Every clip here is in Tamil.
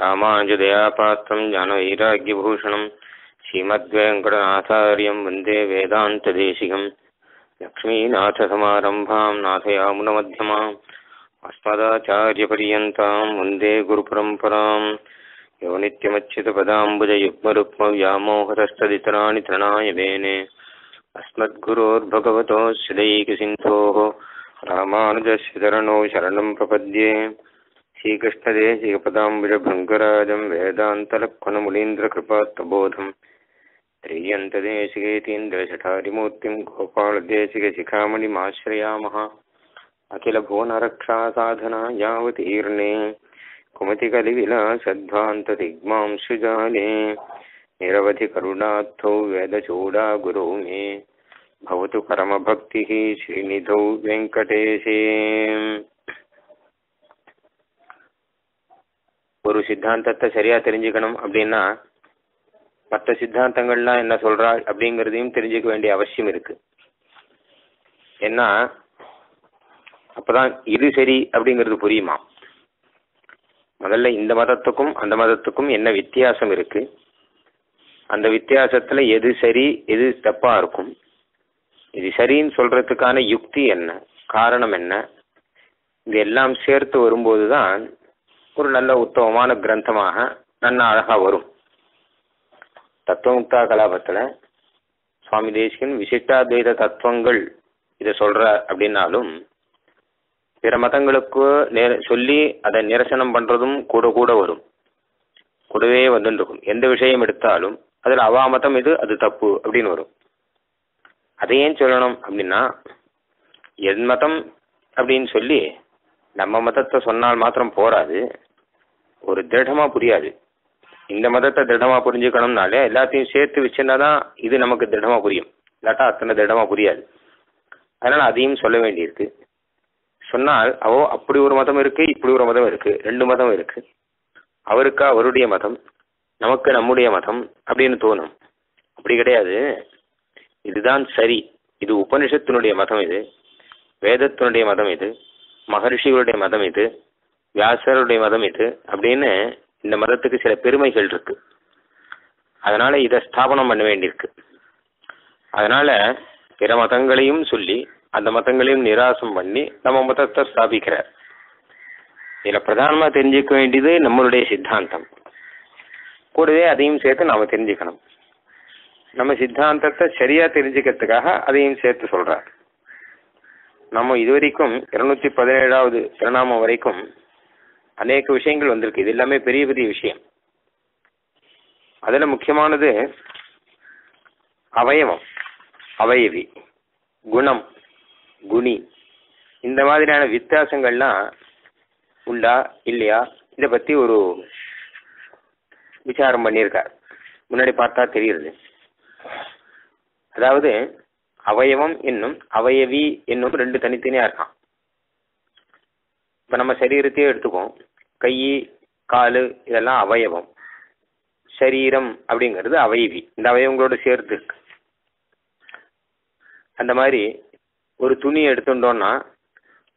रामानुजदयापात्रं ज्ञानवैराग्यभूषणं श्रीमद्वेङ्कटनाथार्यं वन्दे वेदान्तदेशिकं लक्ष्मीनाथसमारम्भां नाथयामुनमध्यमाम् अस्मदाचार्यपर्यन्तां वन्दे गुरुपरम्परां यो नित्यमच्युतपदाम्बुजयुग्मरुक्मव्यामोहतस्तदितराणि तृणाय वेने अस्मद्गुरोर्भगवतोः श्रीदैकसिन्धोः रामानुजस्य चरणौ शरणं प्रपद्ये। श्रीकृष्णदेशिकपदाम्बुजभृङ्गराजं वेदान्तलक्ष्मणमुनीन्द्रकृपात्तबोधं त्रियन्तदेशिकेतीन्द्रशठारिमूर्तिं गोपालदेशिकशिखामणिमाश्रयामः। अखिलभुवनरक्षासाधना यावतीर्णे कुमतिकलिविलासध्वान्तदिग्मांशुजाले निरवधिकरुणार्थो वेदचूडा गुरो मे भवतु परमभक्तिः श्रीनिधौ वेङ्कटेशे। ஒரு சித்தாந்தத்தை சரியா தெரிஞ்சுக்கணும் அப்படின்னா மற்ற சித்தாந்தங்கள்லாம் என்ன சொல்றா அப்படிங்கிறதையும் தெரிஞ்சுக்க வேண்டிய அவசியம் இருக்கு. ஏன்னா அப்பதான் இது சரி அப்படிங்கிறது புரியுமா. முதல்ல இந்த மதத்துக்கும் அந்த மதத்துக்கும் என்ன வித்தியாசம் இருக்கு, அந்த வித்தியாசத்துல எது சரி எது தப்பா இருக்கும், இது சரின்னு சொல்றதுக்கான யுக்தி என்ன, காரணம் என்ன, இது எல்லாம் சேர்த்து வரும்போதுதான் ஒரு நல்ல உத்தமமான கிரந்தமாக நல்லா அழகா வரும். தத்துவமுக்தா கலாபத்துல சுவாமி தேசிகன் விசிஷ்டாத்வைத தத்துவங்கள் இதை சொல்ற அப்படின்னாலும் பிற மதங்களுக்கு சொல்லி அதை நிரசனம் பண்றதும் கூட கூட வரும், கூடவே வந்துருக்கும். எந்த விஷயம் எடுத்தாலும் அதுல அவா மதம் இது அது தப்பு அப்படின்னு வரும். அதை ஏன் சொல்லணும் அப்படின்னா என் மதம் அப்படின்னு சொல்லி நம்ம மதத்தை சொன்னால் மாத்திரம் போராது, ஒரு திருடமா புரியாது. இந்த மதத்தை திருடமா புரிஞ்சுக்கணும்னாலே எல்லாத்தையும் சேர்த்து வச்சிருந்தாதான் இது நமக்கு திருடமா புரியும், இல்லாட்டா அத்தனை திருடமா புரியாது. அதனால அதையும் சொல்ல வேண்டியிருக்கு. சொன்னால் அவோ அப்படி ஒரு மதம் இருக்கு, இப்படி ஒரு மதம் இருக்கு, ரெண்டு மதம் இருக்கு, அவருக்கா அவருடைய மதம், நமக்கு நம்முடைய மதம் அப்படின்னு தோணும். அப்படி கிடையாது. இதுதான் சரி, இது உபனிஷத்தினுடைய மதம், இது வேதத்தினுடைய மதம், இது மகரிஷிகளுடைய மதம், இது வியாசருடைய மதம், இது அப்படின்னு இந்த மதத்துக்கு சில பெருமைகள் இருக்கு. அதனால இதை ஸ்தாபனம் பண்ண வேண்டியிருக்கு. அதனால பிற மதங்களையும் சொல்லி அந்த மதங்களையும் நிராசம் பண்ணி நம்ம மதத்தை ஸ்தாபிக்கிறார். இதுல பிரதானமா தெரிஞ்சுக்க வேண்டியது நம்மளுடைய சித்தாந்தம், கூடவே அதையும் சேர்த்து நாம தெரிஞ்சுக்கணும். நம்ம சித்தாந்தத்தை சரியா தெரிஞ்சுக்கிறதுக்காக அதையும் சேர்த்து சொல்றார். நம்ம இதுவரைக்கும் 217வது பிரணாமம் வரைக்கும் அநேக விஷயங்கள் வந்திருக்கு. இது எல்லாமே பெரிய பெரிய விஷயம். அதில் முக்கியமானது அவயவம், அவயவி, குணம், குணி, இந்த மாதிரியான வித்தியாசங்கள்லாம் உண்டா இல்லையா இதை பற்றி ஒரு விசாரம் பண்ணியிருக்கார். முன்னாடி பார்த்தா தெரியுது. அதாவது அவயவம் என்னும் அவயவி என்னும் ரெண்டு தனித்தனியா இருக்கான். இப்ப நம்ம சரீரத்தையே எடுத்துக்கோம். கை, காலு இதெல்லாம் அவயவம், சரீரம் அப்படிங்கிறது அவயவி. இந்த அவயவங்களோட சேர்த்து இருக்கு. அந்த மாதிரி ஒரு துணி எடுத்துட்டோம்னா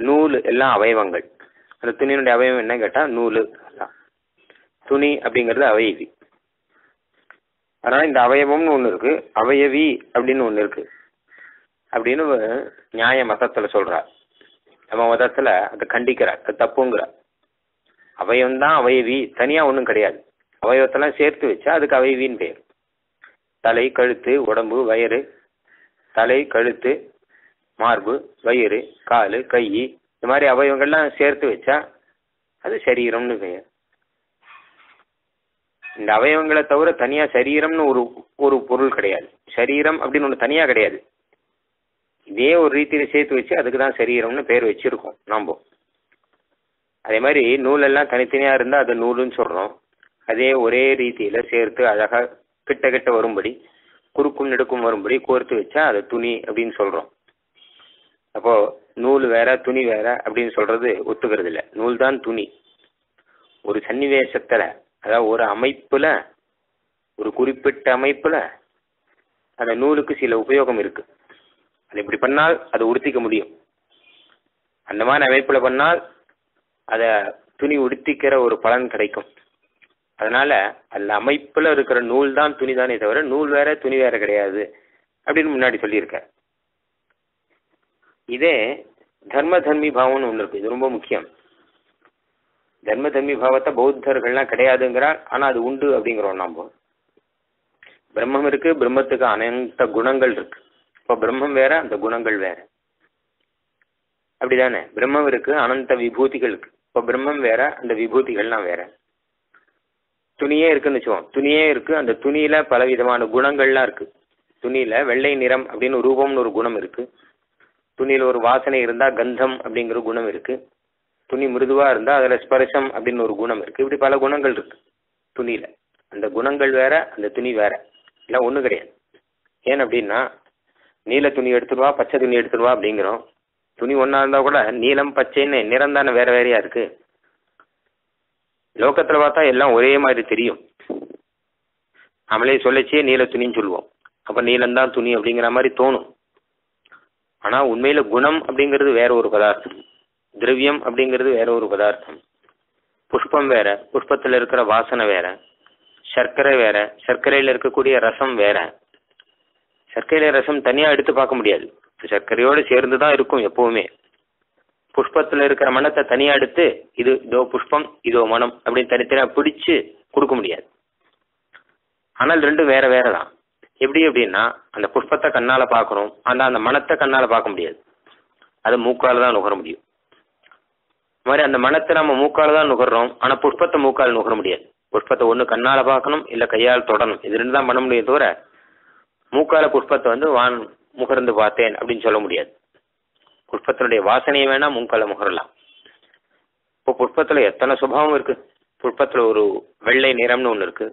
நூல் எல்லாம் அவயவங்கள். அந்த துணியினுடைய அவயவம் என்ன கேட்டா நூலு. துணி அப்படிங்கிறது அவயவி. அதனால இந்த அவயவம்னு ஒண்ணு இருக்கு, அவயவி அப்படின்னு ஒண்ணு இருக்கு அப்படின்னு நியாய மதத்துல சொல்றார். நம்ம மதத்துல அதை கண்டிக்கிறார், அது தப்புங்கிறார். அவயவம் தான் அவயவி, தனியா ஒன்றும் கிடையாது. அவயவத்தெல்லாம் சேர்த்து வச்சா அதுக்கு அவயவின்னு பேர். தலை, கழுத்து, உடம்பு, வயிறு, தலை, கழுத்து, மார்பு, வயிறு, காலு, கை, இந்த மாதிரி அவயவங்கள்லாம் சேர்த்து வச்சா அது சரீரம்னு பெயர். இந்த அவயவங்களை தவிர தனியா சரீரம்னு ஒரு பொருள் கிடையாது. சரீரம் அப்படின்னு ஒன்று தனியா கிடையாது. இதே ஒரு ரீதியில சேர்த்து வச்சு அதுக்கு தான் சரீரம்னு பேர் வச்சிருக்கோம் நாம. அதே மாதிரி நூல் எல்லாம் தனித்தனியா இருந்தா அது நூலுன்னு சொல்றோம். அதே ஒரே ரீதியில சேர்த்து அழகா கிட்ட கிட்ட வரும்படி, குறுக்கும் நெடுக்கும் வரும்படி கோர்த்து வச்சா அது துணி அப்படின்னு சொல்றோம். அப்போ நூல் வேற துணி வேற அப்படின்னு சொல்றது ஒத்துக்கிறது இல்லை. நூல் தான் துணி. ஒரு சன்னிவேசத்துல, அதாவது ஒரு அமைப்புல, ஒரு குறிப்பிட்ட அமைப்புல அந்த நூலுக்கு சில உபயோகம் இருக்கு. அது இப்படி பண்ணால் அதை உடுத்திக்க முடியும், அந்த மாதிரி அமைப்புல பண்ணால் அதை துணி உடுத்திக்கிற ஒரு பலன் கிடைக்கும். அதனால அந்த அமைப்புல இருக்கிற நூல் தான் துணி தானே தவிர நூல் வேற துணி வேற கிடையாது அப்படின்னு முன்னாடி சொல்லியிருக்க. இதே தர்ம தன்மி பாவம்னு ஒன்று இருக்கு, இது ரொம்ப முக்கியம். தர்ம தன்மி பாவத்தை பௌத்தர்கள்லாம் கிடையாதுங்கிறார், ஆனா அது உண்டு அப்படிங்கிறோம். நாம பிரம்மம் இருக்கு, பிரம்மத்துக்கு அனைத்து குணங்கள் இருக்கு. இப்போ பிரம்மம் வேற, அந்த குணங்கள் வேற, அப்படிதானே? பிரம்மம் இருக்கு, அனந்த விபூதிகள் இருக்கு. இப்போ பிரம்மம் வேற, அந்த விபூதிகள்லாம் வேற. துணியே இருக்குன்னு வச்சுக்கோம், துணியே இருக்கு, அந்த துணியில பல விதமான குணங்கள்லாம் இருக்கு. துணியில வெள்ளை நிறம் அப்படின்னு ரூபம்னு ஒரு குணம் இருக்கு. துணியில ஒரு வாசனை இருந்தா கந்தம் அப்படிங்கிற குணம் இருக்கு. துணி மிருதுவா இருந்தா அதுல ஸ்பர்சம் அப்படின்னு ஒரு குணம் இருக்கு. இப்படி பல குணங்கள் இருக்கு துணியில. அந்த குணங்கள் வேற, அந்த துணி வேற, இல்லை ஒன்றும் கிடையாது. ஏன் அப்படின்னா நீல துணி எடுத்துடுவா, பச்சை துணி எடுத்துடுவா அப்படிங்கிறோம். துணி ஒன்னா இருந்தா கூட நீலம் பச்சைன்னு நிறம் தானே வேற வேறையா இருக்கு. லோகத்துல பார்த்தா எல்லாம் ஒரே மாதிரி தெரியும். நம்மளே சொல்லிச்சே நீல துணின்னு சொல்லுவோம், அப்ப நீலம்தான் துணி அப்படிங்கிற மாதிரி தோணும். ஆனா உண்மையில குணம் அப்படிங்கிறது வேற ஒரு பதார்த்தம், திரவியம் அப்படிங்கிறது வேற ஒரு பதார்த்தம். புஷ்பம் வேற, புஷ்பத்துல இருக்கிற வாசனை வேற. சர்க்கரை வேற, சர்க்கரையில இருக்கக்கூடிய ரசம் வேற. சர்க்கரையில ரசம் தனியா எடுத்து பார்க்க முடியாது, சர்க்கரையோடு சேர்ந்துதான் இருக்கும் எப்பவுமே. புஷ்பத்துல இருக்கிற மனத்தை தனியா எடுத்து இது இதோ புஷ்பம் இதோ மனம் அப்படின்னு தனித்தனியா பிடிச்சு கொடுக்க முடியாது. ஆனால் ரெண்டும் வேற வேறதான். எப்படி அப்படின்னா அந்த புஷ்பத்தை கண்ணால பாக்கணும், ஆனா அந்த மனத்தை கண்ணால பார்க்க முடியாது, அதை மூக்கால தான் நுகர முடியும். அது மாதிரி அந்த மனத்தை நம்ம மூக்கால தான் நுகர்றோம், ஆனா புஷ்பத்தை மூக்கால் நுகர முடியாது. புஷ்பத்தை ஒண்ணு கண்ணால பார்க்கணும், இல்ல கையால் தொடணும், இது ரெண்டு தான் பண்ண முடியும். தவிர மூக்கால புஷ்பத்தை வான் முகர்ந்து பார்த்தேன் அப்படின்னு சொல்ல முடியாது. புஷ்பத்தினுடைய வாசனையை வேணா மூக்கால முகரலாம். இப்போ புஷ்பத்துல எத்தனை சுபாவம் இருக்கு. புஷ்பத்துல ஒரு வெள்ளை நிறம்னு ஒன்று இருக்கு,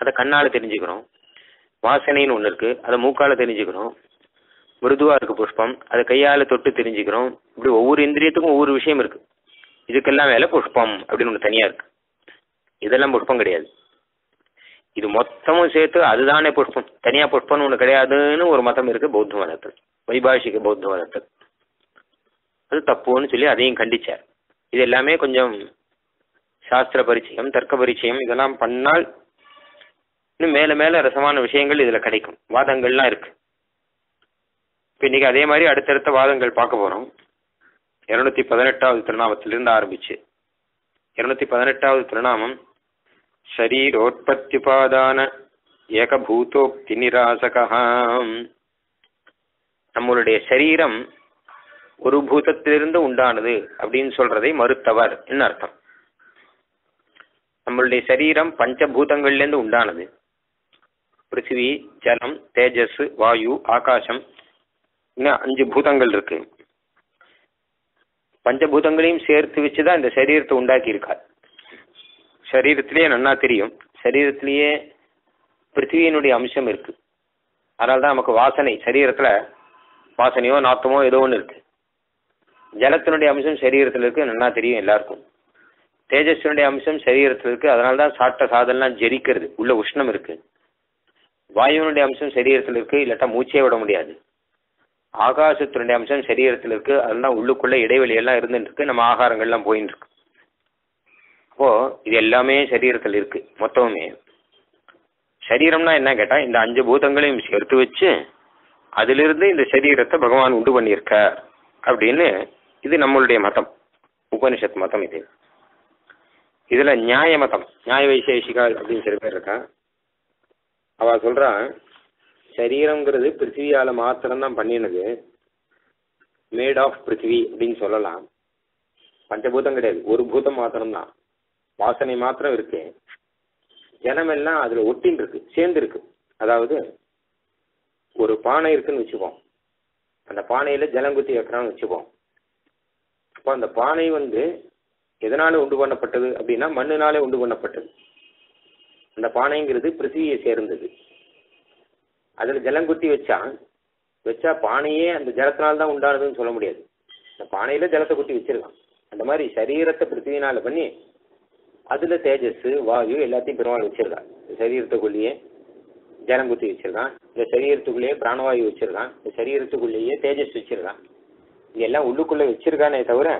அதை கண்ணால தெரிஞ்சுக்கிறோம். வாசனைன்னு ஒன்று இருக்கு, அதை மூக்கால தெரிஞ்சுக்கிறோம். மிருதுவா இருக்கு புஷ்பம், அதை கையால தொட்டு தெரிஞ்சுக்கிறோம். இப்படி ஒவ்வொரு இந்திரியத்துக்கும் ஒவ்வொரு விஷயம் இருக்கு. இதுக்கெல்லாம் வேலை புஷ்பம் அப்படின்னு ஒன்று தனியா இருக்கு. இதெல்லாம் புஷ்பம் கிடையாது, இது மொத்தமும் சேர்த்து அதுதானே புஷ்பம். தனியா புஷ்பம்னு ஒன்று கிடையாதுன்னு ஒரு மதம் இருக்கு பௌத்த மதத்தில், வைபாஷிக பௌத்த மதத்தில். அது தப்புன்னு சொல்லி அதையும் கண்டிச்சார். இது எல்லாமே கொஞ்சம் சாஸ்திர பரிச்சயம், தர்க்க பரிச்சயம் இதெல்லாம் பண்ணால் இன்னும் மேல மேல ரசமான விஷயங்கள் இதுல கிடைக்கும். வாதங்கள்லாம் இருக்கு. இப்போ இன்னைக்கு அதே மாதிரி அடுத்தடுத்த வாதங்கள் பார்க்க போறோம். 218வது திருநாமத்திலிருந்து ஆரம்பிச்சு 218வது திருநாமம் சரீரோற்பத்தியுபாதான ஏகபூதோக்தி நிராசகாம். நம்மளுடைய சரீரம் ஒரு பூதத்திலிருந்து உண்டானது அப்படின்னு சொல்றதை மறுத்தவர் என்ன அர்த்தம்? நம்மளுடைய சரீரம் பஞ்சபூதங்கள்லேருந்து உண்டானது. பிருத்திவி, ஜலம், தேஜஸ், வாயு, ஆகாசம், இன்னும் 5 பூதங்கள் இருக்கு. பஞ்சபூதங்களையும் சேர்த்து வச்சுதான் இந்த சரீரத்தை உண்டாக்கி இருக்கார். சரீரத்திலேயே நன்னா தெரியும், சரீரத்திலேயே பிருத்திவியினுடைய அம்சம் இருக்கு. அதனால்தான் நமக்கு வாசனை, சரீரத்துல வாசனையோ நாத்தமோ ஏதோ ஒன்று இருக்கு. ஜலத்தினுடைய அம்சம் சரீரத்தில் இருக்கு, நல்லா தெரியும் எல்லாருக்கும். தேஜஸ்னுடைய அம்சம் சரீரத்தில் இருக்கு, அதனால்தான் சாப்பிட்ட சாதம்லாம் ஜெரிக்கிறது, உள்ள உஷ்ணம் இருக்கு. வாயுனுடைய அம்சம் சரீரத்தில் இருக்கு, இல்லாட்டா மூச்சே விட முடியாது. ஆகாசத்தினுடைய அம்சம் சரீரத்தில் இருக்கு, அதெல்லாம் உள்ளுக்குள்ள இடைவெளியெல்லாம் இருந்துட்டு இருக்கு, நம்ம ஆகாரங்கள்லாம் போயின்னு இருக்கு. அப்போ இது எல்லாமே சரீரத்தில் இருக்கு. மொத்தமுமே சரீரம்னா என்ன கேட்டா இந்த 5 பூதங்களையும் சேர்த்து வச்சு அதிலிருந்து இந்த சரீரத்தை பகவான் உண்டு பண்ணியிருக்கார் அப்படின்னு இது நம்மளுடைய மதம், உபனிஷத் மதம். இது இதுல நியாய மதம், நியாய வைசேஷிகால் அப்படின்னு சில பேர் இருக்கா. அவ சொல்றான் சரீரம்ங்கிறது பிருத்திவியால மாத்திரம்தான் பண்ணினது, மேட் ஆஃப் பிருத்திவி அப்படின்னு சொல்லலாம். பஞ்சபூதம் கிடையாது, ஒரு பூதம் மாத்திரம்தான், வாசனை மாத்திரம் இருக்கு. ஜனம் எல்லாம் அதுல ஒட்டின் இருக்கு, சேர்ந்து இருக்கு. அதாவது ஒரு பானை இருக்குன்னு வச்சுப்போம், அந்த பானையில ஜலங்குத்தி வைக்கிறான்னு வச்சுப்போம். அப்போ அந்த பானை எதனால உண்டு பண்ணப்பட்டது அப்படின்னா மண்ணினாலே உண்டு பண்ணப்பட்டது. அந்த பானைங்கிறது பிருத்திவியை சேர்ந்தது. அதுல ஜலங்குத்தி வச்சா பானையே அந்த ஜலத்தினால்தான் உண்டானதுன்னு சொல்ல முடியாது. அந்த பானையில ஜலத்தை குத்தி வச்சிருக்கான். அந்த மாதிரி சரீரத்தை பிருத்திவினால பண்ணி அதுல தேஜஸ், வாயு எல்லாத்தையும் பெருமாள் வச்சிருக்கான். சரீரத்துக்குள்ளேயே ஜலங்குத்தி வச்சிருக்கான், இந்த சரீரத்துக்குள்ளேயே பிராணவாயு வச்சிருக்கான், இந்த சரீரத்துக்குள்ளேயே தேஜஸ் வச்சிருக்கான். இது எல்லாம் உள்ளுக்குள்ள வச்சிருக்கானே தவிர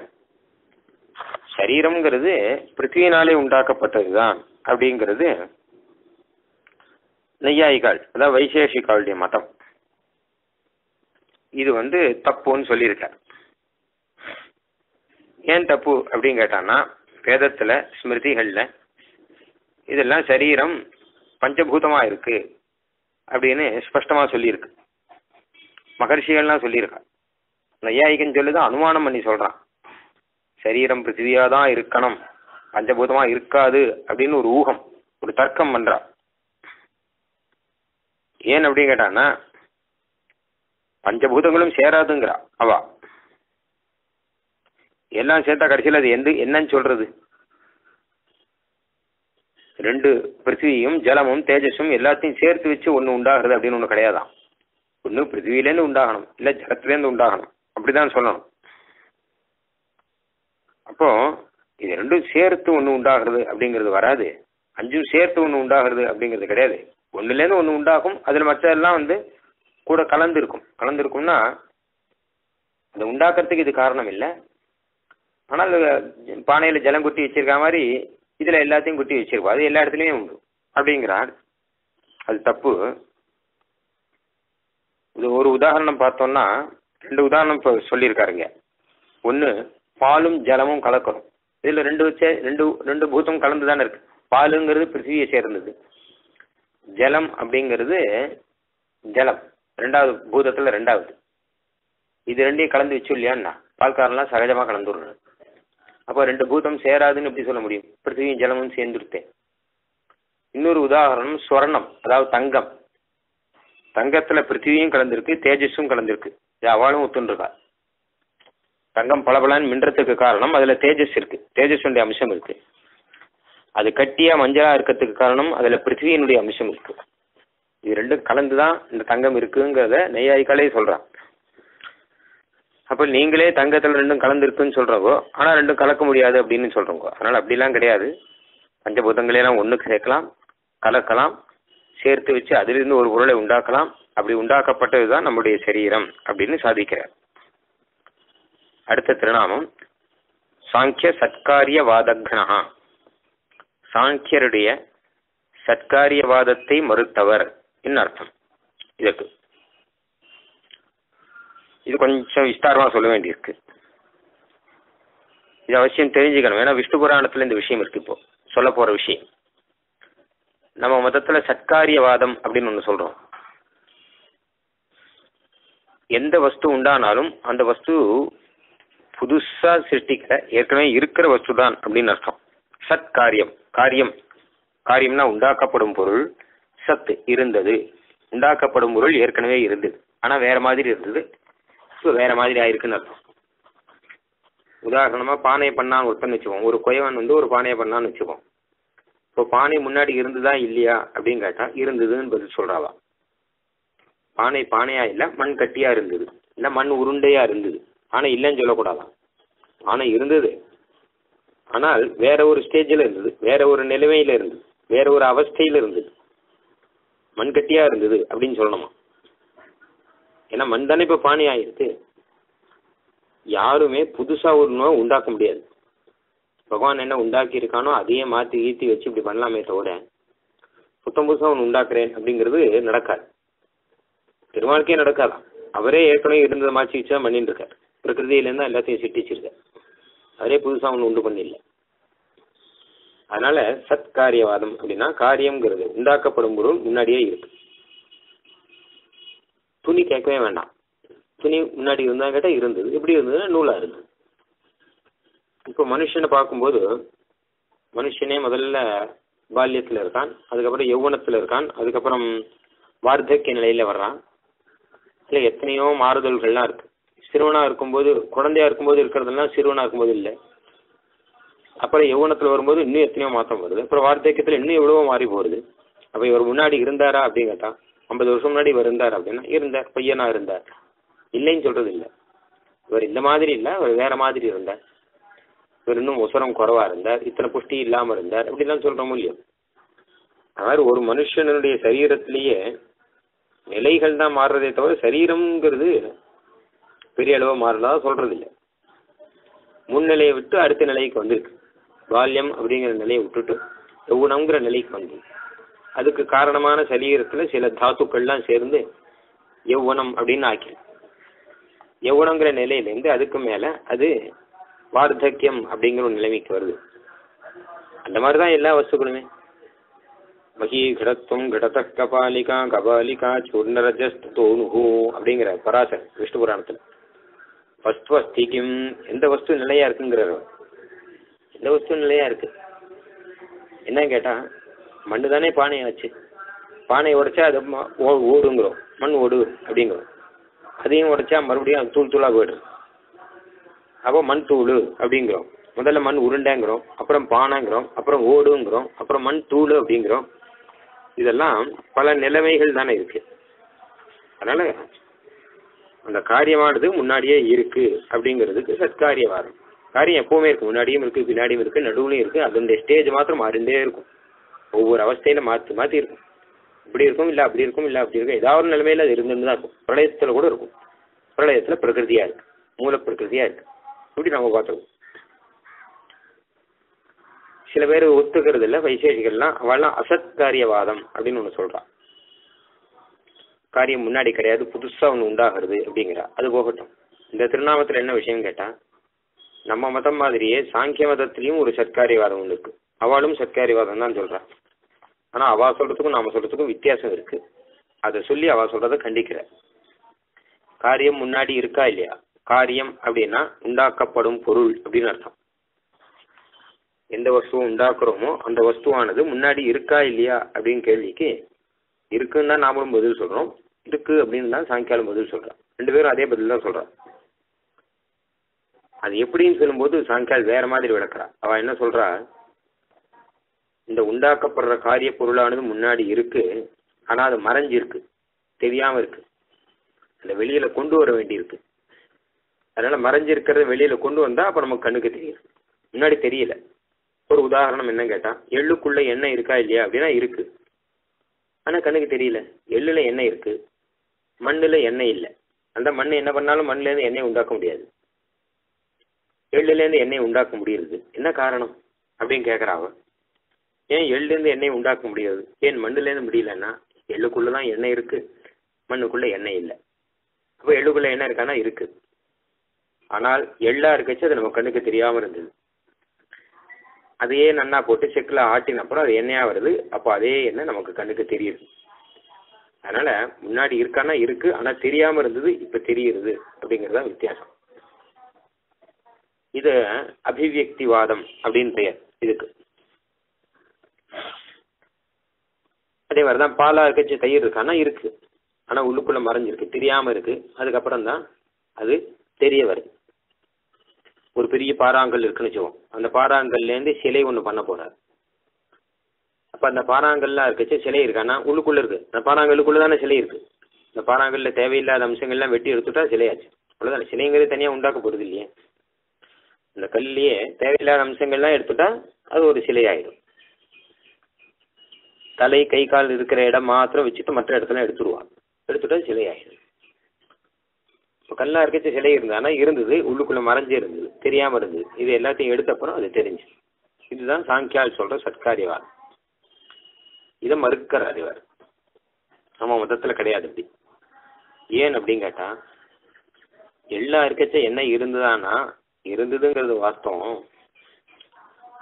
சரீரம்ங்கிறது பிருத்திவினாலே உண்டாக்கப்பட்டதுதான் அப்படிங்கிறது நையாயிகள் அதாவது வைசேஷிகளுடைய மதம். இது வந்து தப்புன்னு சொல்லியிருக்கார். ஏன் தப்பு அப்படின்னு கேட்டான்னா, வேதத்துல ஸ்மிருதிகள்ல இதெல்லாம் சரீரம் பஞ்சபூதமா இருக்கு அப்படின்னு ஸ்பஷ்டமா சொல்லியிருக்கு, மகர்ஷிகள்லாம் சொல்லியிருக்கா. நையாயிகன் சொல்லுதான் அனுமானம் பண்ணி சொல்றான், சரீரம் பிருத்திவியா தான் இருக்கணும், பஞ்சபூதமா இருக்காது அப்படின்னு ஒரு ஊகம், ஒரு தர்க்கம் பண்றா. ஏன் அப்படின்னு கேட்டான்னா, பஞ்சபூதங்களும் சேராதுங்கிறா அவா. எல்லாம் சேர்த்தா கடைசியில் அது என்னன்னு சொல்றது? ரெண்டு பிருத்திவியும் ஜலமும் தேஜஸும் எல்லாத்தையும் சேர்த்து வச்சு ஒண்ணு உண்டாகிறது அப்படின்னு ஒண்ணு கிடையாதான். ஒண்ணு பிருத்திவிலேருந்து உண்டாகணும், இல்ல ஜலத்திலேருந்து உண்டாகணும், அப்படிதான் சொல்லணும். அப்போ இது ரெண்டும் சேர்த்து ஒண்ணு உண்டாகிறது அப்படிங்கிறது வராது, அஞ்சும் சேர்த்து ஒண்ணு உண்டாகிறது அப்படிங்கிறது கிடையாது. ஒண்ணுலேருந்து ஒண்ணு உண்டாகும், அதுல மற்றெல்லாம் வந்து கூட கலந்துருக்கும். கலந்துருக்கும்னா அதை உண்டாக்குறதுக்கு இது காரணம் இல்லை. ஆனால் பானையில ஜலம் குட்டி வச்சிருக்க மாதிரி இதுல எல்லாத்தையும் குட்டி வச்சிருப்போம், அது எல்லா இடத்துலையும் உண்டு அப்படிங்கிறார். அது தப்பு. இது ஒரு உதாரணம் பார்த்தோம்னா, ரெண்டு உதாரணம் இப்போ சொல்லியிருக்காருங்க. ஒன்று பாலும் ஜலமும் கலக்கிறோம், இதில் ரெண்டு பூதம் கலந்து தானே இருக்கு. பாலுங்கிறது பிருத்திவியை சேர்ந்தது, ஜலம் அப்படிங்கிறது ஜலம் ரெண்டாவது பூதத்தில் ரெண்டாவது. இது ரெண்டையும் கலந்து வச்சு இல்லையான்னா பால்காரெல்லாம் சகஜமாக கலந்துடுறது. அப்போ ரெண்டு பூதம் சேராதுன்னு எப்படி சொல்ல முடியும்? பிருத்திவியும் ஜலமும் சேர்ந்துருத்தேன். இன்னொரு உதாரணம் ஸ்வர்ணம், அதாவது தங்கம். தங்கத்துல பிருத்திவியும் கலந்துருக்கு, தேஜஸும் கலந்துருக்கு, அவளும் ஒத்துன்றிருக்கா. தங்கம் பளபளன்னு மின்றத்துக்கு காரணம் அதுல தேஜஸ் இருக்கு, தேஜஸுடைய அம்சம் இருக்கு. அது கட்டியா மஞ்சளா இருக்கிறதுக்கு காரணம் அதுல பிருத்திவியினுடைய அம்சம் இருக்கு. இது ரெண்டும் கலந்துதான் இந்த தங்கம் இருக்குங்கிறத நெய்யாய்க்காலே சொல்றான். அப்ப நீங்களே தங்கத்துல ரெண்டும் கலந்து இருக்குன்னு சொல்றவோ, ஆனா ரெண்டும் கலக்க முடியாது அப்படின்னு சொல்றவங்க, அதனால அப்படிலாம் கிடையாது. பஞ்சபூதங்களெல்லாம் ஒண்ணு சேர்க்கலாம், கலக்கலாம், சேர்த்து வச்சு அதிலிருந்து ஒரு பொருளை உண்டாக்கலாம். அப்படி உண்டாக்கப்பட்டதுதான் நம்முடைய சரீரம் அப்படின்னு சாதிக்கிறார். அடுத்த திருநாமம் சாங்கிய சத்காரியவாதக்னஹா, சாங்கியருடைய சத்காரியவாதத்தை மறுத்தவர் என்ன அர்த்தம்? இதற்கு இது கொஞ்சம் விஸ்தாரமாக சொல்ல வேண்டியிருக்கு, இது அவசியம் தெரிஞ்சுக்கணும். ஏன்னா விஷ்ணு புராணத்துல இந்த விஷயம் இருக்கு. இப்போ சொல்ல போற விஷயம், நம்ம மதத்துல சத்காரியவாதம் அப்படின்னு ஒண்ணு சொல்றோம். எந்த வஸ்து உண்டானாலும் அந்த வஸ்து புதுசா சிருஷ்டிக்கிற ஏற்கனவே இருக்கிற வஸ்து தான் அப்படின்னு அர்த்தம். சத்காரியம், காரியம், காரியம்னா உண்டாக்கப்படும் பொருள். சத்து இருந்தது, உண்டாக்கப்படும் பொருள் ஏற்கனவே இருந்தது, ஆனா வேற மாதிரி இருந்தது, வேற மாதிரி ஆயிருக்குன்னு அர்த்தம். உதாரணமா பானை பண்ணான்னு ஒருத்தன்னு வச்சுக்கோம், ஒரு கொயவன் வந்து ஒரு பானையை பண்ணான்னு வச்சுக்கோம். இப்போ பானை முன்னாடி இருந்ததா இல்லையா அப்படின்னு கேட்டா இருந்ததுன்னு பதில் சொல்றாவா. பானை பானையா இல்லை, மண் கட்டியா இருந்தது, இல்லை மண் உருண்டையா இருந்தது, ஆனால் இல்லைன்னு சொல்லக்கூடாதான். ஆனால் இருந்தது, ஆனால் வேற ஒரு ஸ்டேஜில் இருந்தது, வேற ஒரு நிலைமையில இருந்தது, வேற ஒரு அவஸ்தையில இருந்தது. மண் கட்டியா இருந்தது அப்படின்னு சொல்லணுமா? ஏன்னா மண் தானே இப்போ பானை ஆயிருக்கு. யாருமே புதுசா ஒரு நோய் உண்டாக்க முடியாது. பகவான் என்ன உண்டாக்கி இருக்கானோ அதையே மாற்றி ஈட்டி வச்சு இப்படி பண்ணலாமே தவிர புத்தம் புதுசாக ஒன்று உண்டாக்குறேன் அப்படிங்கிறது நடக்காது. பெருமாளுக்கே நடக்காதான், அவரே ஏற்கனவே இருந்ததை மாற்றி வச்சுதான் பண்ணிட்டு இருக்காரு. பிரகிருதியிலேருந்து தான் எல்லாத்தையும் சிட்டிச்சிருக்காரு, அவரே புதுசாக ஒன்று உண்டு பண்ணிடல. அதனால சத்காரியவாதம் அப்படின்னா காரியம்ங்கிறது உண்டாக்கப்படும் பொருள் முன்னாடியே இருக்கு. துணி கேட்கவே வேண்டாம், துணி முன்னாடி இருந்தா கேட்டால் இருந்தது, எப்படி இருந்ததுன்னா நூலாக இருந்தது. இப்போ மனுஷனை பார்க்கும்போது மனுஷனே முதல்ல பால்யத்தில் இருக்கான், அதுக்கப்புறம் யௌவனத்தில் இருக்கான், அதுக்கப்புறம் வார்த்தக்கிய நிலையில வர்றான். இல்லை எத்தனையோ மாறுதல்கள்லாம் இருக்கு. சிறுவனாக இருக்கும்போது, குழந்தையா இருக்கும்போது இருக்கிறதெல்லாம் சிறுவனாக இருக்கும்போது இல்லை, அப்புறம் யௌவனத்தில் வரும்போது இன்னும் எத்தனையோ மாற்றம் வருது, அப்புறம் வார்த்தக்கியத்தில் இன்னும் எவ்வளவோ மாறி போகுது. அப்போ இவர் முன்னாடி இருந்தாரா அப்படின்னு கேட்டால் 50 வருஷம் முன்னாடி இவர் இருந்தார் அப்படின்னா இருந்தார், பையனா இருந்தார், இல்லைன்னு சொல்றது இல்லை. இவர் இந்த மாதிரி இல்லை, இவர் வேற மாதிரி இருந்தார், இவர் இன்னும் உசரம் குறைவா இருந்தார், இத்தனை புஷ்டி இல்லாம இருந்தார், அப்படிலாம் சொல்றோமோ இல்லையோ. அதாவது ஒரு மனுஷனுடைய சரீரத்திலேயே நிலைகள் தான் மாறுறதே தவிர சரீரம்ங்கிறது பெரிய அளவு மாறுறதா சொல்றது இல்லை. முன்னிலையை விட்டு அடுத்த நிலைக்கு வந்திருக்கு. பால்யம் அப்படிங்கிற நிலையை விட்டுட்டு ஊனம்ங்கற நிலைக்கு வந்து அதுக்கு காரணமான சரீரத்துல சில தாதுக்கள் எல்லாம் சேர்ந்து யௌவனம் அப்படினா ஆகி யௌவனம்ங்கற நிலையில இருந்து அதுக்கு மேல அது வார்த்தக்கியம் அப்படிங்கற ஒரு நிலைக்கு வருது அந்த மாதிரி தான் எல்லா வஸ்துகளுமே மகி கடத்தும் கடதக் கபாலிகா கபாலிகா சூர்ணரஜஸ்தோனுஹு அப்படிங்கற பராசர் விஷ்ணு புராணத்துல வஸ்து வஸ்திகம் எந்த வஸ்து நிலையா இருக்குங்கறாரு எந்த வஸ்து நிலையா இருக்கு என்ன கேட்டா மண்ணு தானே பானை ஆச்சு பானை உடைச்சா அது ஓடுங்கிறோம் மண் ஓடு அப்படிங்கிறோம் அதையும் உடைச்சா மறுபடியும் அது தூள் தூளாக போயிடும் அப்போ மண் தூள் அப்படிங்கிறோம் முதல்ல மண் உருண்டைங்கிறோம் அப்புறம் பானைங்கிறோம் அப்புறம் ஓடுங்கிறோம் அப்புறம் மண் தூள் அப்படிங்கிறோம் இதெல்லாம் பல நிலைமைகள் தானே இருக்கு அதனால அந்த காரியமானது முன்னாடியே இருக்கு அப்படிங்கிறதுக்கு சத்காரியவாதம் காரியம் எப்பவுமே இருக்கு முன்னாடியும் இருக்கு பின்னாடியும் இருக்கு நடுவுலையும் இருக்கு அதனுடைய ஸ்டேஜ் மாத்திரம் மாறிண்டே இருக்கும் ஒவ்வொரு அவஸ்தையில மாற்றி மாற்றி இருக்கும் இப்படி இருக்கும் இல்லை அப்படி இருக்கும் இல்லை அப்படி இருக்கும் ஏதாவது ஒரு நிலைமையில அது இருந்துதான் இருக்கும் பிரளயத்துல கூட இருக்கும் பிரளயத்துல பிரகிருதியா இருக்கு மூல பிரகிருதியா இருக்கு இப்படி நம்ம பார்த்துருக்கோம் சில பேர் ஒத்துக்கிறது இல்லை வைசேஷிகள்லாம் அவெல்லாம் அசத்காரியவாதம் அப்படின்னு ஒன்று சொல்றான் காரியம் முன்னாடி கிடையாது புதுசா ஒன்று உண்டாகிறது அப்படிங்கிறா அது போகட்டும் இந்த திருநாமத்துல என்ன விஷயம் கேட்டா நம்ம மதம் மாதிரியே சாங்கிய மதத்திலையும் ஒரு சத்காரியவாதம் ஒன்று இருக்கு அவளும் சத்காரியவாதம் தான் சொல்றா ஆனா அவ சொல்றதுக்கும் நாம சொல்றதுக்கும் வித்தியாசம் இருக்கு அதை சொல்லி அவ சொல்றதை கண்டிக்கிற காரியம் முன்னாடி இருக்கா இல்லையா காரியம் அப்படின்னா உண்டாக்கப்படும் பொருள் அப்படின்னு அர்த்தம் எந்த வஸ்துவை உண்டாக்குறோமோ அந்த வஸ்துவானது முன்னாடி இருக்கா இல்லையா அப்படின்னு கேள்விக்கு இருக்குன்னு தான் நாமளும் பதில் சொல்றோம் இருக்கு அப்படின்னு தான் சாயங்காலம் பதில் சொல்றோம் ரெண்டு பேரும் அதே பதில் தான் சொல்றோம் அது எப்படின்னு சொல்லும்போது சாயங்காலம் வேற மாதிரி விளக்குறா அவ என்ன சொல்றா இந்த உண்டாக்கப்படுற காரிய பொருளானது முன்னாடி இருக்கு ஆனா அது மறைஞ்சிருக்கு தெரியாம இருக்கு அந்த வெளியில கொண்டு வர வேண்டியிருக்கு அதனால மறைஞ்சிருக்கிறத வெளியில கொண்டு வந்தா அப்ப நமக்கு கண்ணுக்கு தெரியும் முன்னாடி தெரியல ஒரு உதாரணம் என்ன கேட்டா எள்ளுக்குள்ள எண்ணெய் இருக்கா இல்லையா அப்படின்னா இருக்கு ஆனா கண்ணுக்கு தெரியல எள்ளுல எண்ணெய் இருக்கு மண்ணுல எண்ணெய் இல்லை அந்த மண் என்ன பண்ணாலும் மண்ணுல இருந்து எண்ணெய் உண்டாக்க முடியாது எள்ளுல இருந்து எண்ணெய் உண்டாக்க முடியுது என்ன காரணம் அப்படின்னு கேட்கிறாவ ஏன் எள்ளுலேருந்து எண்ணெய் உண்டாக்க முடியாது ஏன் மண்ணுலேருந்து முடியலன்னா எள்ளுக்குள்ளதான் எண்ணெய் இருக்கு மண்ணுக்குள்ள எண்ணெய் இல்லை அப்போ எள்ளுக்குள்ள எண்ணெய் இருக்கானா இருக்கு ஆனால் எள்ளா இருக்கச்சு அது நம்ம கண்ணுக்கு தெரியாம இருந்தது அதையே நன்னா போட்டு செக்கில் ஆட்டின அப்புறம் அது எண்ணெயா வருது அப்போ அதே எண்ணெய் நமக்கு கண்ணுக்கு தெரியுது அதனால முன்னாடி இருக்கானா இருக்கு ஆனா தெரியாம இருந்தது இப்ப தெரியுது அப்படிங்கிறதா வித்தியாசம் இது அபிவியக்திவாதம் அப்படின்னு பெயர் இதுக்கு அதே மாதிரிதான் பாலா கட்சி தயிர் இருக்கான்னா இருக்கு ஆனா உள்ளுக்குள்ள மறைஞ்சிருக்கு தெரியாம இருக்கு அதுக்கப்புறம் தான் அது தெரிய வருது ஒரு பெரிய பாறாங்கல் இருக்குன்னு சொல்லுவோம் அந்த பாறாங்கல்ல இருந்து சிலை ஒண்ணு பண்ண போறாரு அப்ப அந்த பாறாங்கல்லாம் இருக்கச்சு சிலை இருக்கான்னா உள்ளுக்குள்ள இருக்கு அந்த பாறாங்கல்லுக்குள்ளதானே சிலை இருக்கு இந்த பாறாங்கல்ல தேவையில்லாத அம்சங்கள்லாம் வெட்டி எடுத்துட்டா சிலையாச்சு அவ்வளவுதானே சிலைங்கிறது தனியா உண்டாக்க போறது இல்லையே அந்த கல்லையே தேவையில்லாத அம்சங்கள்லாம் எடுத்துட்டா அது ஒரு சிலையாயிடும் தலை கை கால் இருக்கிற இடம் மாத்திரம் வச்சுட்டு மற்ற இடத்துல எடுத்துருவான் எடுத்துட்டா சிலை ஆயிடுது இப்போ கல்லா இருக்கச்சு சிலை இருந்தானா இருந்தது உள்ளுக்குள்ள மறைஞ்சு இருந்தது தெரியாம இருந்தது இது எல்லாத்தையும் எடுத்தப்புறம் அது தெரிஞ்சு இதுதான் சாங்கியால் சொல்ற சத்காரியவாதம் இதை மறுக்கிற அறிவார் நம்ம மதத்துல கிடையாது அப்படி ஏன் அப்படின்னு கேட்டா எல்லா இருக்கச்ச என்ன இருந்ததானா இருந்ததுங்கிறது வாஸ்தவம்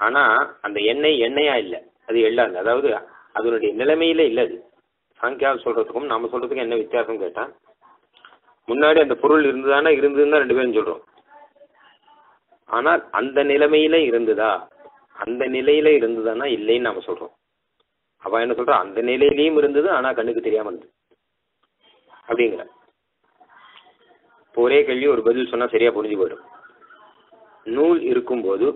ஆனா அந்த எண்ணெய் எண்ணெயா இல்லை அது எல்லா அதாவது அதனுடைய நிலைமையில இல்லை அது சாங்கியால் சொல்றதுக்கும் நாம சொல்றதுக்கும் என்ன வித்தியாசம் கேட்டா முன்னாடி அந்த பொருள் இருந்ததானா இருந்ததுன்னா ரெண்டு பேரும் சொல்றோம் ஆனால் அந்த நிலைமையில இருந்ததா அந்த நிலையில இருந்ததானா இல்லைன்னு நாம சொல்றோம் அவன் என்ன சொல்றான் அந்த நிலையிலையும் இருந்தது ஆனா கண்ணுக்கு தெரியாம இருந்தது அப்படிங்கிற ஒரே கேள்வி ஒரு பதில் சொன்னா சரியா புரிஞ்சு போயிடும் நூல் இருக்கும்போது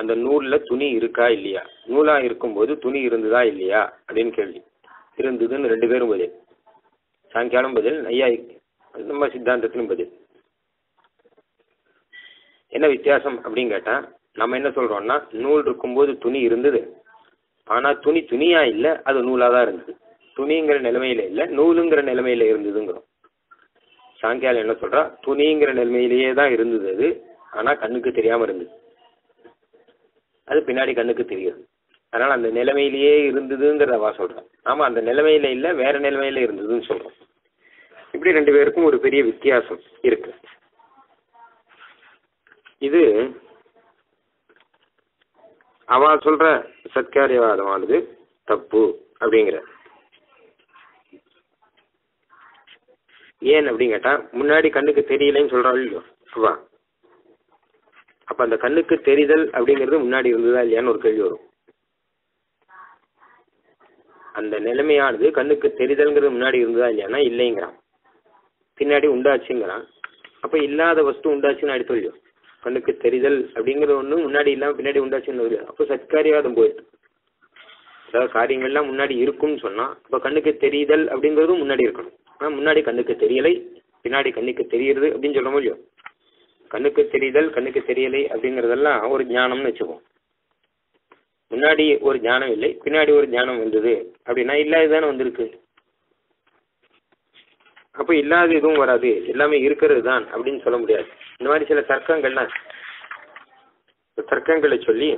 அந்த நூல்ல துணி இருக்கா இல்லையா நூலா இருக்கும்போது துணி இருந்ததா இல்லையா அப்படின்னு கேள்வி இருந்ததுன்னு ரெண்டு பேரும் பதில் சாயங்காலம் பதில் ஐயா நம்ம சித்தாந்தத்திலும் பதில் என்ன வித்தியாசம் அப்படின்னு கேட்டா நம்ம என்ன சொல்றோம்னா நூல் இருக்கும்போது துணி இருந்தது ஆனா துணி துணியா இல்லை அது நூலாதான் இருந்தது துணிங்கிற நிலைமையில இல்லை நூலுங்கிற நிலைமையில இருந்ததுங்கிறோம் சாயங்காலம் என்ன சொல்றா துணிங்கிற நிலைமையிலேயே தான் இருந்தது அது ஆனா கண்ணுக்கு தெரியாம இருந்தது அது பின்னாடி கண்ணுக்கு தெரியுது அதனால அந்த நிலைமையிலேயே இருந்ததுங்கறத வா சொல்றேன். ஆமா அந்த நிலைமையில இல்ல வேற நிலைமையில இருந்ததுன்னு சொல்றோம். இப்படி ரெண்டு பேருக்கும் ஒரு பெரிய வித்தியாசம் இருக்கு. இது அவா சொல்ற சத்காரியவாதமானது தப்பு அப்படிங்கிற. ஏன் அப்படின்னு கேட்டா முன்னாடி கண்ணுக்கு தெரியலன்னு சொல்றாள் இல்லையோ அவா, அப்ப அந்த கண்ணுக்கு தெரிதல் அப்படிங்கிறது முன்னாடி இருந்ததா இல்லையான்னு ஒரு கேள்வி வரும். அந்த நிலைமையானது கண்ணுக்கு தெரிதல்ங்கிறது முன்னாடி இருந்ததா இல்லையானா இல்லைங்கிறான், பின்னாடி உண்டாச்சுங்கிறான். அப்ப இல்லாத வஸ்து உண்டாச்சுன்னு அடுத்து இல்லையோ, கண்ணுக்கு தெரிதல் அப்படிங்கிறது ஒண்ணு முன்னாடி இல்லாம பின்னாடி உண்டாச்சுன்னு இல்லையோ. அப்ப சத்காரியவாதம் போயிடுது. அதாவது காரியங்கள்லாம் முன்னாடி இருக்கும்னு சொன்னா அப்ப கண்ணுக்கு தெரிதல் அப்படிங்கிறதும் முன்னாடி இருக்கணும். ஆனா முன்னாடி கண்ணுக்கு தெரியலை பின்னாடி கண்ணுக்கு தெரியுது அப்படின்னு சொல்ல முடியும். கண்ணுக்கு தெரிதல் கண்ணுக்கு தெரியலை அப்படிங்கறதெல்லாம் ஒரு ஞானம்னு வச்சுப்போம். முன்னாடி ஒரு ஞானம் இல்லை பின்னாடி ஒரு ஞானம் வந்தது அப்படின்னா இல்லாததானே வந்திருக்கு. அப்ப இல்லாத எதுவும் வராது, எல்லாமே இருக்கிறது தான் அப்படின்னு சொல்ல முடியாது. இந்த மாதிரி சில தர்க்கங்கள்லாம் தர்க்கங்களை சொல்லி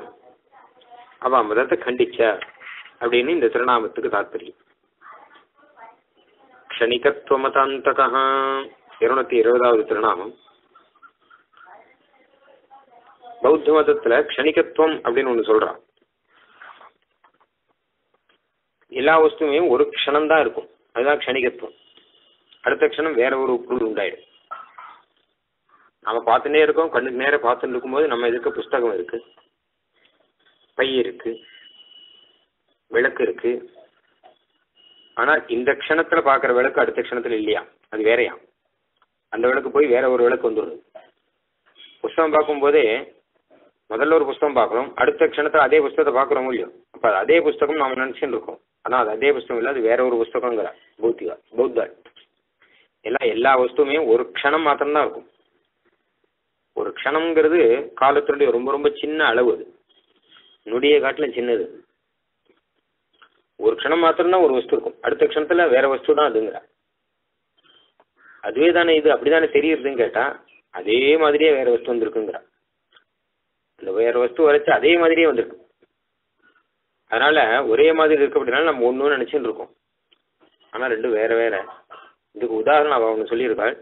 அவ மதத்தை கண்டிச்சா அப்படின்னு இந்த திருநாமத்துக்கு தாற்பயம். க்ஷணிகத்வ மதாந்தக 220வது திருநாமம். பௌத்த மதத்துல க்ஷணிகத்துவம் அப்படின்னு ஒண்ணு சொல்றான். எல்லா வஸ்துமே ஒரு க்ஷணம் தான் இருக்கும், அதுதான் க்ஷணிகத்துவம். அடுத்த க்ஷணம் வேற ஒரு பொருள் உண்டாயிடும். நம்ம பார்த்துட்டே இருக்கோம், கண்ணுக்கு நேரம் பார்த்துட்டு இருக்கும்போது நம்ம எதிர்க்க புஸ்தகம் இருக்கு, பை இருக்கு, விளக்கு இருக்கு. ஆனா இந்த க்ஷணத்துல பாக்குற விளக்கு அடுத்த க்ஷணத்துல இல்லையா, அது வேறையா. அந்த விளக்கு போய் வேற ஒரு விளக்கு வந்துடுது. புஸ்தகம் பார்க்கும் போதே முதல்ல ஒரு புஸ்தகம் பார்க்குறோம், அடுத்த க்ஷணத்துல அதே புஸ்தகத்தை பார்க்குறோம் இல்லையோ. அப்ப அது அதே புஸ்தகம் நாம நினைச்சுன்னு இருக்கோம், ஆனா அது அதே புஸ்தகம் இல்லை, அது வேற ஒரு புஸ்தகங்கிற பௌத்திகா பௌத்தாள். எல்லா வஸ்துமே ஒரு க்ஷணம் மாத்திரம்தான் இருக்கும். ஒரு க்ஷணம்ங்கிறது காலத்தினுடைய ரொம்ப ரொம்ப சின்ன அளவு, அது நொடிய காட்டிலும் சின்னது. ஒரு க்ஷணம் மாத்திரம்தான் ஒரு வஸ்து இருக்கும், அடுத்த க்ஷணத்துல வேற வஸ்து தான் அதுங்கிற. அதுவே தானே இது அப்படிதானே தெரியுதுன்னு கேட்டா அதே மாதிரியே வேற வஸ்து வந்திருக்குங்கிற. அந்த வேற வஸ்து வரைச்சு அதே மாதிரியே வந்திருக்கு. அதனால ஒரே மாதிரி இருக்கு அப்படின்னால நம்ம ஒன்னும் நினைச்சுட்டு இருக்கோம், ஆனா ரெண்டும் வேற வேற. இதுக்கு உதாரணம் அவ ஒண்ணு சொல்லியிருக்காள்,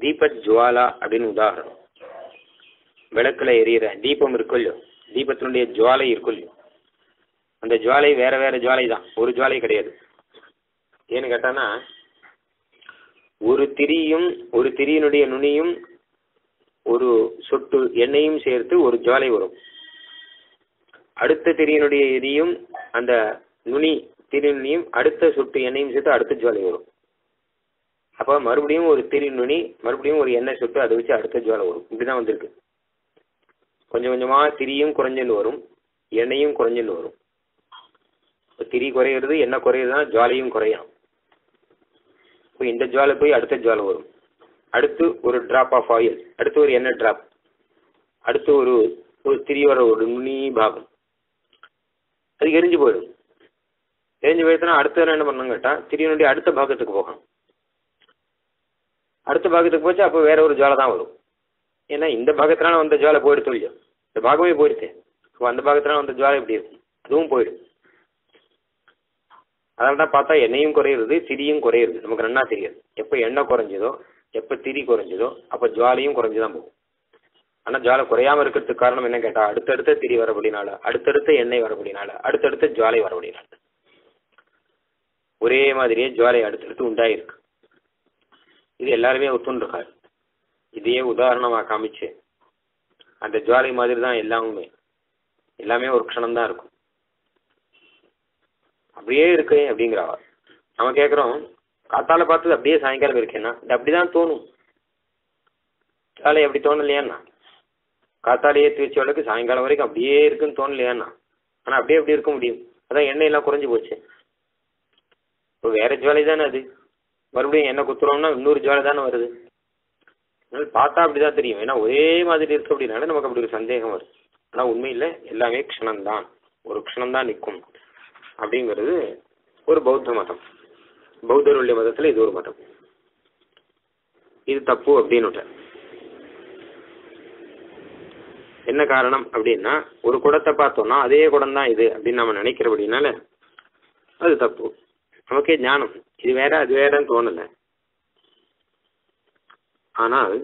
தீபத் ஜுவாலா அப்படின்னு உதாரணம். விளக்குல எரியற தீபம் இருக்கும் இல்லையோ, தீபத்தினுடைய ஜுவாலை இருக்கும் இல்லையோ, அந்த ஜுவாலை வேற வேற ஜுவாலை தான், ஒரு ஜுவாலை கிடையாது. ஏன்னு கேட்டானா ஒரு திரியும் ஒரு திரியினுடைய நுனியும் ஒரு சொட்டு எண்ணெயும் சேர்த்து ஒரு ஜுவாலை வரும். அடுத்த திரியினுடைய எரியும் அந்த நுனி திரியும் அடுத்த சொட்டு எண்ணெயும் சேர்த்து அடுத்த ஜுவாலை வரும். அப்ப மறுபடியும் ஒரு திரி நுனி மறுபடியும் ஒரு எண்ணெய் சொட்டு, அதை வச்சு அடுத்த ஜுவாலை வரும். இப்படிதான் வந்திருக்கு. கொஞ்சம் கொஞ்சமா திரியும் குறைஞ்சுன்னு வரும், எண்ணெயும் குறைஞ்சுன்னு வரும். திரி குறையிறது எண்ணெய் குறையிறதுனா ஜுவாலையும் குறையும். இப்போ இந்த ஜுவாலை போய் அடுத்த ஜுவாலை வரும். அடுத்து ஒரு டிராப் ஆஃப் ஆயில், அடுத்து ஒரு எண்ணெய் டிராப், அடுத்து ஒரு திரியோட ஒரு நுனி பாகம், அது எரிஞ்சு போயிடும். எரிஞ்சு போயிடுச்சுன்னா அடுத்த என்ன பண்ணணும் கேட்டால் திரியினுடைய அடுத்த பாகத்துக்கு போகணும். அடுத்த பாகத்துக்கு போச்சு அப்போ வேற ஒரு ஜுவாலை தான் வரும். ஏன்னா இந்த பாகத்தினால வந்த ஜுவாலை போயிடுத்து இல்லையோ, இந்த பாகமே போயிடுச்சு. அப்போ அந்த பாகத்தினால வந்த ஜுவாலை எப்படி இருக்கும், அதுவும் போயிடும். அதனால தான் பார்த்தா எண்ணெயும் குறையிறது திரியும் குறையிறது நமக்கு நல்லா தெரியாது. எப்போ எண்ணெய் குறைஞ்சதோ எப்போ திரி குறைஞ்சதோ அப்போ ஜுவாலையும் குறைஞ்சுதான் போகும். ஆனால் ஜுவாலை குறையாமல் இருக்கிறதுக்கு காரணம் என்ன கேட்டால் அடுத்தடுத்த திரி வரப்படினால, அடுத்தடுத்த எண்ணெய் வரப்படினால, அடுத்தடுத்த ஜுவாலை வரப்படினால ஒரே மாதிரியே ஜுவாலை அடுத்தடுத்து உண்டாயிருக்கு. இது எல்லாருமே ஒத்துன்றிருக்காரு. இதையே உதாரணமாக காமிச்சு அந்த ஜுவாலை மாதிரி தான் எல்லாமே ஒரு க்ஷணம்தான் இருக்கும், அப்படியே இருக்கு அப்படிங்கிறவ. நம்ம கேட்குறோம் காத்தால பார்த்தது அப்படியே சாயங்காலம் இருக்கேன்னா இது அப்படிதான் தோணும். ஜுவாலை அப்படி தோணலையாண்ணா, காத்தாலே ஏற்றி வச்ச அளவுக்கு சாயங்காலம் வரைக்கும் அப்படியே இருக்குன்னு தோணலையாண்ணா. ஆனால் அப்படியே அப்படி இருக்க முடியும், அதான் எண்ணெய் எல்லாம் குறைஞ்சி போச்சு. இப்போ வேற ஜுவாலை தானே அது, மறுபடியும் எண்ணெய் குத்துறோம்னா இன்னொரு ஜுவாலை தானே வருது. அதனால பார்த்தா அப்படிதான் தெரியும், ஏன்னா ஒரே மாதிரி இருக்கு அப்படின்னால நமக்கு அப்படி ஒரு சந்தேகம் வருது. ஆனால் உண்மையில் எல்லாமே க்ஷணம்தான், ஒரு க்ஷணம்தான் நிற்கும் அப்படிங்கிறது ஒரு பௌத்த மதம். பௌத்தருடைய மதத்துல இது ஒரு மதம், இது தப்பு அப்படின்னு. என்ன காரணம் அப்படினா, ஒரு குடத்தை பார்த்தோம்னா அதே குடம் தான் இது அப்படி நாம நினைக்கிறபடினால அது தப்பு. நமக்கு ஞானம் இது வேற அது வேறன்னு தோணல. ஆனால்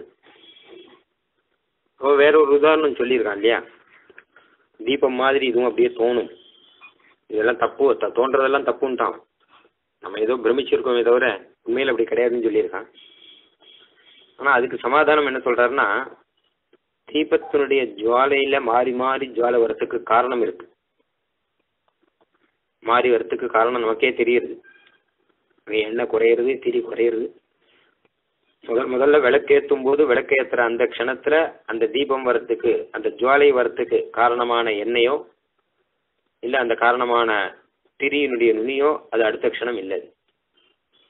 வேற ஒரு உதாரணம் சொல்லியிருக்கான் இல்லையா, தீபம் மாதிரி இதுவும் அப்படியே தோணும். இதெல்லாம் தப்பு, தோன்றதெல்லாம் தப்புன்ட்டான். நம்ம ஏதோ பிரமிச்சிருக்கோமே தவிர உண்மையில் அப்படி கிடையாதுன்னு சொல்லியிருக்கான். ஆனால் அதுக்கு சமாதானம் என்ன சொல்றாருன்னா, தீபத்தினுடைய ஜுவாலையில மாறி மாறி ஜுவாலை வரத்துக்கு காரணம் இருக்கு, மாறி வரத்துக்கு காரணம் நமக்கே தெரியுது. எண்ணெய் குறையிறது, திரி குறையிறது. முதல்ல விளக்கேற்றும் போது விளக்கேற்றுற அந்த க்ஷணத்துல அந்த தீபம் வரத்துக்கு, அந்த ஜுவாலை வரத்துக்கு காரணமான எண்ணெயோ இல்லை அந்த காரணமான திரியினுடைய நுனியோ அது அடுத்த க்ஷணம் இல்லை,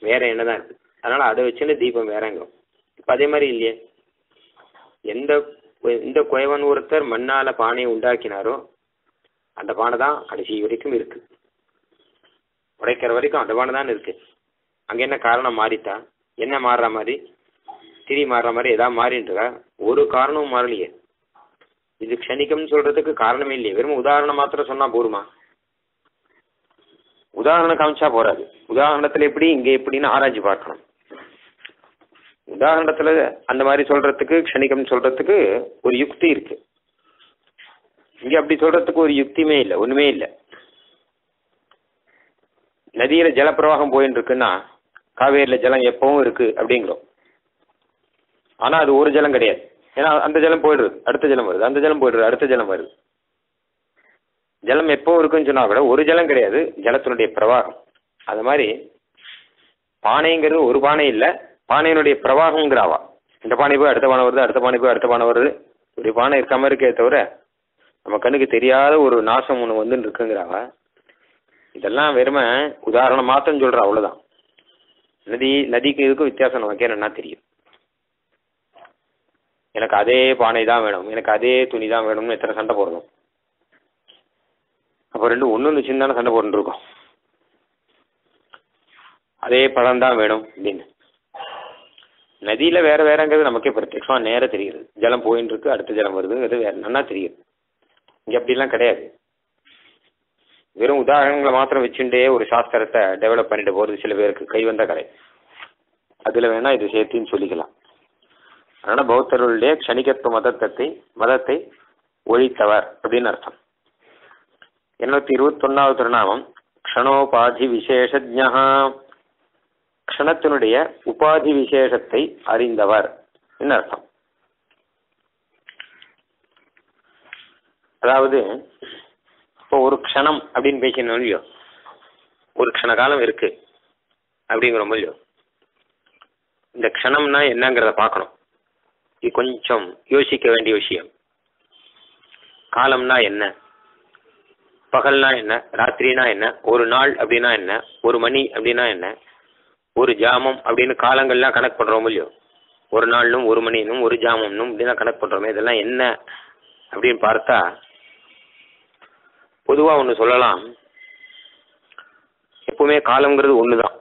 வேற எண்ணெய் தான் இருக்கு. அதனால அதை வச்சுன்னு தீபம் வேறங்கும். இப்போ அதே மாதிரி இல்லையே, இந்த குயவன் ஒருத்தர் மண்ணால பானையை உண்டாக்கினாரோ அந்த பானை தான் கடைசி வரைக்கும் இருக்கு, உடைக்கிற வரைக்கும் அந்த பானை தான் இருக்கு. அங்கே என்ன காரணம் மாறித்தா? என்ன மாறுற மாதிரி? திரி மாறுற மாதிரி ஏதாவது மாறின்றதா? ஒரு காரணமும் மாறலையே. இது க்ஷணிக்கம்னு சொல்றதுக்கு காரணமே இல்லையே. வெறும் உதாரணம் மாத்திரம் சொன்னா போருமா? உதாரணம் காமிச்சா போறாது. உதாரணத்துல எப்படி இங்க எப்படின்னு ஆராய்ச்சி பார்க்கணும். உதாரணத்துல அந்த மாதிரி சொல்றதுக்கு க்ஷணிக்கம்னு சொல்றதுக்கு ஒரு யுக்தி இருக்கு. இங்க அப்படி சொல்றதுக்கு ஒரு யுக்தியுமே இல்லை, ஒண்ணுமே இல்லை. நதியில ஜலப்பிரவாகம் போயின்னு இருக்குன்னா காவேரியில ஜலம் எப்பவும் இருக்கு அப்படிங்கிறோம். ஆனா அது ஒரு ஜலம் கிடையாது. ஏன்னா அந்த ஜலம் போயிடுறது, அடுத்த ஜலம் வருது, அந்த ஜலம் போயிடுறது, அடுத்த ஜலம் வருது. ஜலம் எப்போ இருக்குன்னு சொன்னா கூட ஒரு ஜலம் கிடையாது, ஜலத்தினுடைய பிரவாகம். அது மாதிரி பானைங்கிறது ஒரு பானை இல்லை, பானையினுடைய பிரவாகம்ங்கிறாவா. இந்த பானை போய் அடுத்த பானை வருது, அடுத்த பானை போய் அடுத்த பானை வருது, ஒரு பானை இருக்காம இருக்கே தவிர நம்ம கண்ணுக்கு தெரியாத ஒரு நாசம் ஒன்று வந்துன்னு இருக்குங்கிறாவா. இதெல்லாம் வெறுமை உதாரணம் மாத்திரம் சொல்றா, அவ்வளவுதான். நதிக்கு இதுக்கும் வித்தியாசம் நமக்கு என்னன்னா தெரியும். எனக்கு அதே பானை தான் வேணும், எனக்கு அதே துணி தான் வேணும்னு எத்தனை சண்டை போடணும். அப்போ ரெண்டு ஒன்று சின்ன தானே சண்டை போட்டுருக்கோம். அதே பழம் தான் வேணும் அப்படின்னு. நதியில வேற வேறங்கிறது நமக்கே பிரத்யட்சமா நேர தெரியுது. ஜலம் போயின்னு இருக்கு, அடுத்த ஜலம் வருதுங்கிறது வேற நல்லா தெரியுது. இங்க அப்படிலாம் கிடையாது. வெறும் உதாரணங்களை மாத்திரம் வச்சுட்டே ஒரு சாஸ்திரத்தை டெவலப் பண்ணிட்டு போறது சில பேருக்கு கை வந்த கலை. அதுல வேணா இது சேர்த்தின்னு சொல்லிக்கலாம். அதனால பௌத்தர்களுடைய க்ஷணிகத்துவ மதத்தை ஒழித்தவர் அப்படின்னு அர்த்தம். 221வது திருநாமம் க்ஷணோபாதி விசேஷஜ்ஞா, க்ஷணத்தினுடைய உபாதி விசேஷத்தை அறிந்தவர் என்ன அர்த்தம். அதாவது இப்போ ஒரு க்ஷணம் அப்படின்னு பேசினோம் இல்லையோ, ஒரு க்ஷண காலம் இருக்கு அப்படிங்கிற இல்லையோ. இந்த க்ஷணம்னா என்னங்கிறத பார்க்கணும். இது கொஞ்சம் யோசிக்க வேண்டிய விஷயம். காலம்னா என்ன, பகல்னா என்ன, ராத்திரினா என்ன, ஒரு நாள் அப்படின்னா என்ன, ஒரு மணி அப்படின்னா என்ன, ஒரு ஜாமம் அப்படின்னு காலங்கள்லாம் கணக்கு பண்ணுறோம் இல்லையோ. ஒரு நாள்னும் ஒரு மணினும் ஒரு ஜாமம்னும் இப்படின்னா கணக்கு பண்ணுறோமே, இதெல்லாம் என்ன அப்படின்னு பார்த்தா பொதுவாக ஒன்று சொல்லலாம். எப்பவுமே காலங்கிறது ஒன்று தான்,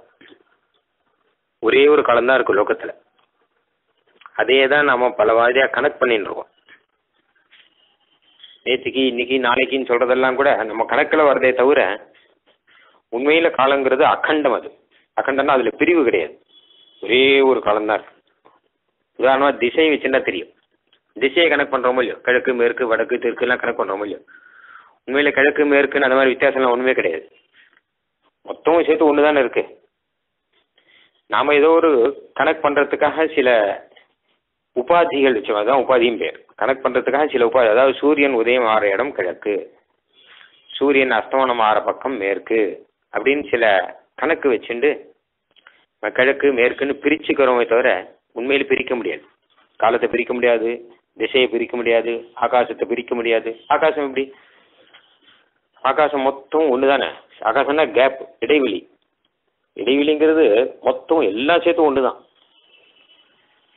ஒரே ஒரு காலம்தான் இருக்கு லோகத்தில். அதே தான் நாம பல வாரியாக கணக்கு பண்ணிட்டு இருக்கோம். நேற்றுக்கு இன்னைக்கு நாளைக்குன்னு சொல்றதெல்லாம் கூட நம்ம கணக்கில் வரதே தவிர உண்மையில காலங்கிறது அகண்டம். அது அகண்டம்னா அதுல பிரிவு கிடையாது, ஒரே ஒரு காலம்தான் இருக்கு. உதாரணமா திசை வச்சுன்னா தெரியும், திசையை கணக்கு பண்றோம் இல்லையோ, கிழக்கு மேற்கு வடக்கு தெற்கு எல்லாம் கணக்கு பண்றோம் இல்லையோ. உண்மையில கிழக்கு மேற்குன்னு அந்த மாதிரி வித்தியாசம்லாம் ஒண்ணுமே கிடையாது, மொத்தமும் சேர்த்து ஒண்ணுதானே இருக்கு. நாம ஏதோ ஒரு கணக்கு பண்றதுக்காக சில உபாதிகள் வச்சோம், அதுதான் உபாதியும் பேர். கனெக்ட் பண்றதுக்காக சில உபாதி, அதாவது சூரியன் உதயம் ஆற இடம் கிழக்கு, சூரியன் அஸ்தமனம் ஆற பக்கம் மேற்கு அப்படின்னு சில கணக்கு வச்சுண்டு கிழக்கு மேற்குன்னு பிரிச்சுக்கிறோமே தவிர உண்மையில பிரிக்க முடியாது. காலத்தை பிரிக்க முடியாது, திசையை பிரிக்க முடியாது, ஆகாசத்தை பிரிக்க முடியாது. ஆகாசம் எப்படி? ஆகாசம் மொத்தம் ஒன்று தானே. ஆகாசம்னா கேப், இடைவெளி. இடைவெளிங்கிறது மொத்தம் எல்லா சேர்த்தும் ஒன்று தான்.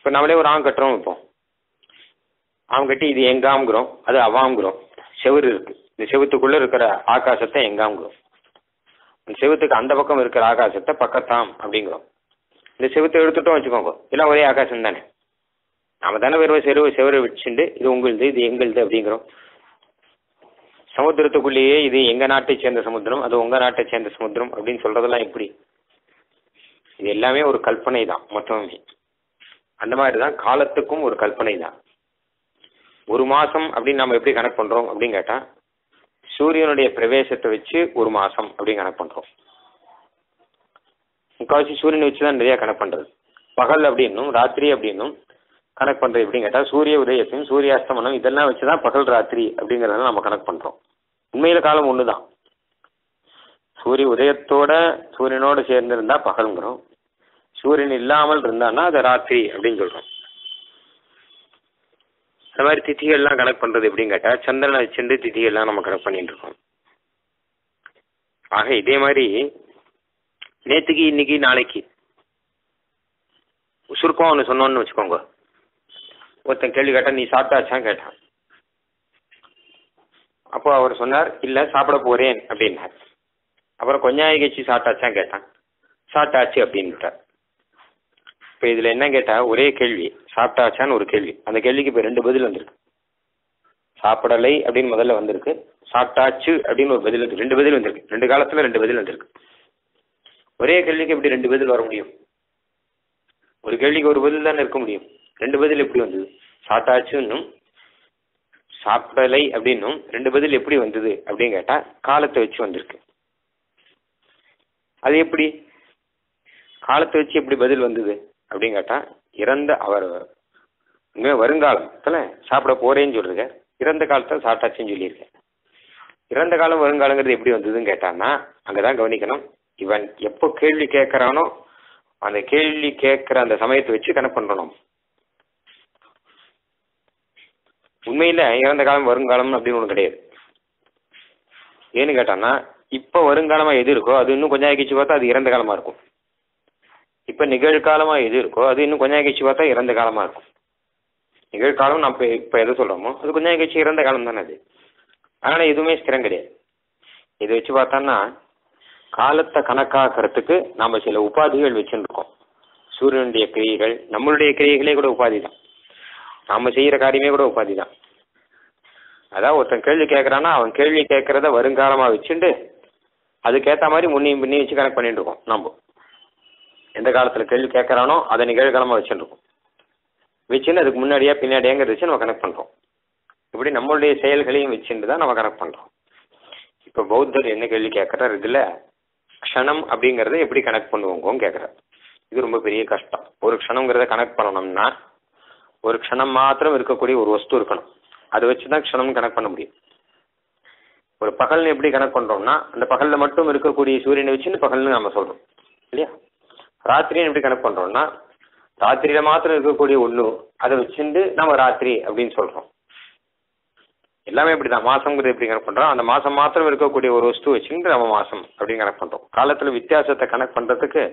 இப்போ நம்மளே ஒரு ஆம் கட்டுறோம், இப்போ ஆம் கட்டி இது எங்காம்கிறோம், அது அவாம்கிறோம். செவுறு இருக்கு, இந்த செவுத்துக்குள்ள இருக்கிற ஆகாசத்தை எங்காம்கிறோம், இந்த செவுத்துக்கு அந்த பக்கம் இருக்கிற ஆகாசத்தை பக்கத்தாம் அப்படிங்கிறோம். இந்த செவுத்தை எடுத்துட்டோம் வச்சுக்கோங்க, எல்லாம் ஒரே ஆகாசம் தானே. நாம தானே வெறும் செவரை வச்சுண்டு இது உங்களுது இது எங்களுது அப்படிங்கிறோம். சமுத்திரத்துக்குள்ளேயே இது எங்கள் நாட்டை சேர்ந்த சமுத்திரம் அது உங்கள் நாட்டை சேர்ந்த சமுத்திரம் அப்படின்னு சொல்கிறதெல்லாம் எப்படி? இது எல்லாமே ஒரு கல்பனை தான். மொத்தமே அந்த மாதிரி தான் காலத்துக்கும் ஒரு கல்பனை தான். ஒரு மாதம் அப்படின்னு நம்ம எப்படி கனெக்ட் பண்ணுறோம் அப்படின்னு கேட்டால் சூரியனுடைய பிரவேசத்தை வச்சு ஒரு மாதம் அப்படின்னு கனெக்ட் பண்ணுறோம். முக்கால்வாசி சூரியனை வச்சு தான் நிறையா கனெக்ட் பண்ணுறது. பகல் அப்படின்னும் ராத்திரி அப்படின்னும் கனெக்ட் பண்ணுறது எப்படின்னு கேட்டால் சூரிய உதயத்தையும் சூரியாஸ்தமனம் இதெல்லாம் வச்சு தான் பகல் ராத்திரி அப்படிங்கிறத நம்ம கனெக்ட் பண்ணுறோம். உண்மையில் காலம் ஒன்று தான். சூரிய உதயத்தோட சூரியனோடு சேர்ந்துருந்தா பகலுங்கிறோம், சூரியன் இல்லாமல் இருந்தான்னா அது ராத்திரி அப்படின்னு சொல்கிறோம். அந்த மாதிரி திதிகள்லாம் கனெக்ட் பண்ணுறது எப்படின்னு கேட்டால் சந்திரனை வச்சுருந்து திதிகள்லாம் நம்ம கனெக்ட் பண்ணிட்டு இருக்கோம். ஆக இதே மாதிரி நேற்றுக்கு இன்னைக்கு நாளைக்கு சுருக்கம் ஒன்று சொன்னோன்னு வச்சுக்கோங்க. ஒருத்தன் கேள்வி கேட்டான், நீ சாப்பிட்டாச்சான்னு கேட்டான். அப்போ அவர் சொன்னார், இல்லை சாப்பிட போகிறேன் அப்படின்னார். அப்புறம் கொஞ்சம் நாள் கழிச்சு சாப்பிட்டாச்சான்னு கேட்டான். சாப்பிட்டாச்சு அப்படின்ட்டார். இப்போ இதில் என்ன கேட்டால் ஒரே கேள்வி, சாப்பிட்டாச்சான்னு ஒரு கேள்வி. அந்த கேள்விக்கு இப்போ ரெண்டு பதில் வந்திருக்கு. சாப்பிடலை அப்படின்னு முதல்ல வந்திருக்கு, சாப்பிட்டாச்சு அப்படின்னு ஒரு பதில் வந்திருக்கு. ரெண்டு பதில் வந்திருக்கு, ரெண்டு காலத்தில் ரெண்டு பதில் வந்திருக்கு. ஒரே கேள்விக்கு எப்படி ரெண்டு பதில் வர முடியும்? ஒரு கேள்விக்கு ஒரு பதில் தானே இருக்க முடியும். ரெண்டு பதில் எப்படி வந்தது? சாப்பிட்டாச்சுன்னும் சாப்பிடலை அப்படின்னும் ரெண்டு பதில் எப்படி வந்தது அப்படின்னு கேட்டால் காலத்தை வச்சு வந்திருக்கு. அது எப்படி காலத்தை வச்சு எப்படி பதில் வந்தது அப்படின்னு கேட்டால் இறந்த அவர் இனிமேல் வருங்காலத்தில் சாப்பிட போகிறேன்னு சொல்லியிருக்கார், இறந்த காலத்தை சாப்பிட்டாச்சுன்னு சொல்லியிருக்கார். இறந்த காலம் வருங்காலங்கிறது எப்படி வந்ததுன்னு கேட்டான்னா அங்கே தான் கவனிக்கணும். இவன் எப்போ கேள்வி கேட்குறானோ அந்த கேள்வி கேட்குற அந்த சமயத்தை வச்சு கணக்கு பண்ணணும். உண்மையில் இறந்த காலம் வருங்காலம் அப்படின்னு ஒன்று கிடையாது. ஏன்னு கேட்டான்னா இப்போ வருங்காலமாக எது இருக்கோ அது இன்னும் கொஞ்சம் கழிச்சு பார்த்தா அது இறந்த காலமாக இருக்கும். இப்போ நிகழ்காலமாக எது இருக்கோ அது இன்னும் கொஞ்சம் கழிச்சு பார்த்தா இறந்த காலமாக இருக்கும். நிகழ்காலம் நான் இப்போ இப்போ எதை சொல்கிறோமோ அது கொஞ்சம் கழிச்சு இறந்த காலம் தானே அது. அதனால் எதுவுமே ஸ்திரம் கிடையாது. இதை வச்சு பார்த்தோன்னா காலத்தை கணக்காக்கிறதுக்கு நாம் சில உபாதிகள் வச்சுருக்கோம். சூரியனுடைய கிரியைகள், நம்மளுடைய கிரியைகளே கூட உபாதி தான். நாம் செய்கிற காரியமே கூட உபாதி தான். அதான் ஒருத்தன் கேள்வி கேட்குறான்னா அவன் கேள்வி கேட்குறத வருங்காலமாக வச்சுட்டு அதுக்கேற்ற மாதிரி முன்னையும் பின்னையும் வச்சு கனெக்ட் பண்ணிட்டு இருக்கோம். நம்ம எந்த காலத்தில் கேள்வி கேட்குறானோ அதை நிகழ்காலமாக வச்சுருக்கோம். வச்சுன்னு அதுக்கு முன்னாடியா பின்னாடியாங்கிறத வச்சு நம்ம கனெக்ட் பண்ணுறோம். இப்படி நம்மளுடைய செயல்களையும் வச்சுட்டு தான் நம்ம கனெக்ட் பண்ணுறோம். இப்போ பௌத்தர் என்ன கேள்வி கேட்குறாரு, இதில் க்ஷணம் அப்படிங்கிறத எப்படி கனெக்ட் பண்ணுவோங்கன்னு கேட்குறாரு. இது ரொம்ப பெரிய கஷ்டம். ஒரு க்ஷணங்கிறத கனெக்ட் பண்ணணும்னா ஒரு க்ஷணம் மாத்திரம் இருக்கக்கூடிய ஒரு வஸ்து இருக்கணும். அதை வச்சு தான் க்ஷணம் கனெக்ட் பண்ண முடியும். ஒரு பகல்னு எப்படி கனெக்ட் பண்ணுறோம்னா அந்த பகலில் மட்டும் இருக்கக்கூடிய சூரியனை வச்சுன்னு பகல்னு நம்ம சொல்கிறோம் இல்லையா? ராத்திரின்னு எப்படி கனெக்ட் பண்ணுறோம்னா ராத்திரியில் மாத்திரம் இருக்கக்கூடிய ஒன்று அதை வச்சுட்டு நம்ம ராத்திரி அப்படின்னு சொல்கிறோம். எல்லாமே இப்படி தான். மாதங்கிறது எப்படி கனெக்ட் பண்ணுறோம், அந்த மாதம் மாத்திரம் இருக்கக்கூடிய ஒரு வஸ்து வச்சுட்டு நம்ம மாதம் அப்படின்னு கனெக்ட் பண்ணுறோம். காலத்தில் வித்தியாசத்தை கனெக்ட் பண்ணுறதுக்கு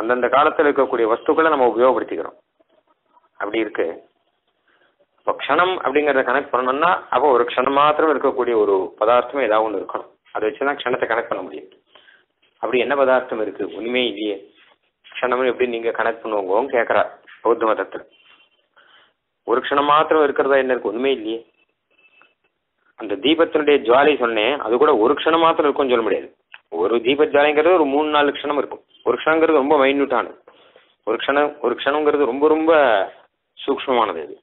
அந்தந்த காலத்தில் இருக்கக்கூடிய வஸ்துக்களை நம்ம உபயோகப்படுத்திக்கிறோம். அப்படி இருக்கு. இப்போ க்ஷணம் அப்படிங்கிறத கனெக்ட் பண்ணணும்னா அப்போ ஒரு க்ஷணம் மாத்திரம் இருக்கக்கூடிய ஒரு பதார்த்தம் ஏதாவது ஒன்று இருக்கணும். அதை வச்சு தான் க்ஷணத்தை கனெக்ட் பண்ண முடியும். அப்படி என்ன பதார்த்தம் இருக்கு? உண்மையே இல்லையே. க்ஷணம் எப்படி நீங்கள் கனெக்ட் பண்ணுவோங்கன்னு கேட்குறார் பௌத்த மதத்தில். ஒரு க்ஷணம் மாத்திரம் இருக்கிறதா என்ன இருக்கு? உண்மையே இல்லையே. அந்த தீபத்தினுடைய ஜுவாலை சொன்னேன், அது கூட ஒரு க்ஷணம் மாத்திரம் இருக்கும்னு சொல்ல முடியாது. ஒரு தீப ஜுவாலைங்கிறது ஒரு 3-4 க்ஷணம் இருக்கும். ஒரு க்ஷணங்கிறது ரொம்ப மைன்யூட்டானது. ஒரு க்ஷணங்கிறது ரொம்ப ரொம்ப சூக்ஷ்மமானது. இது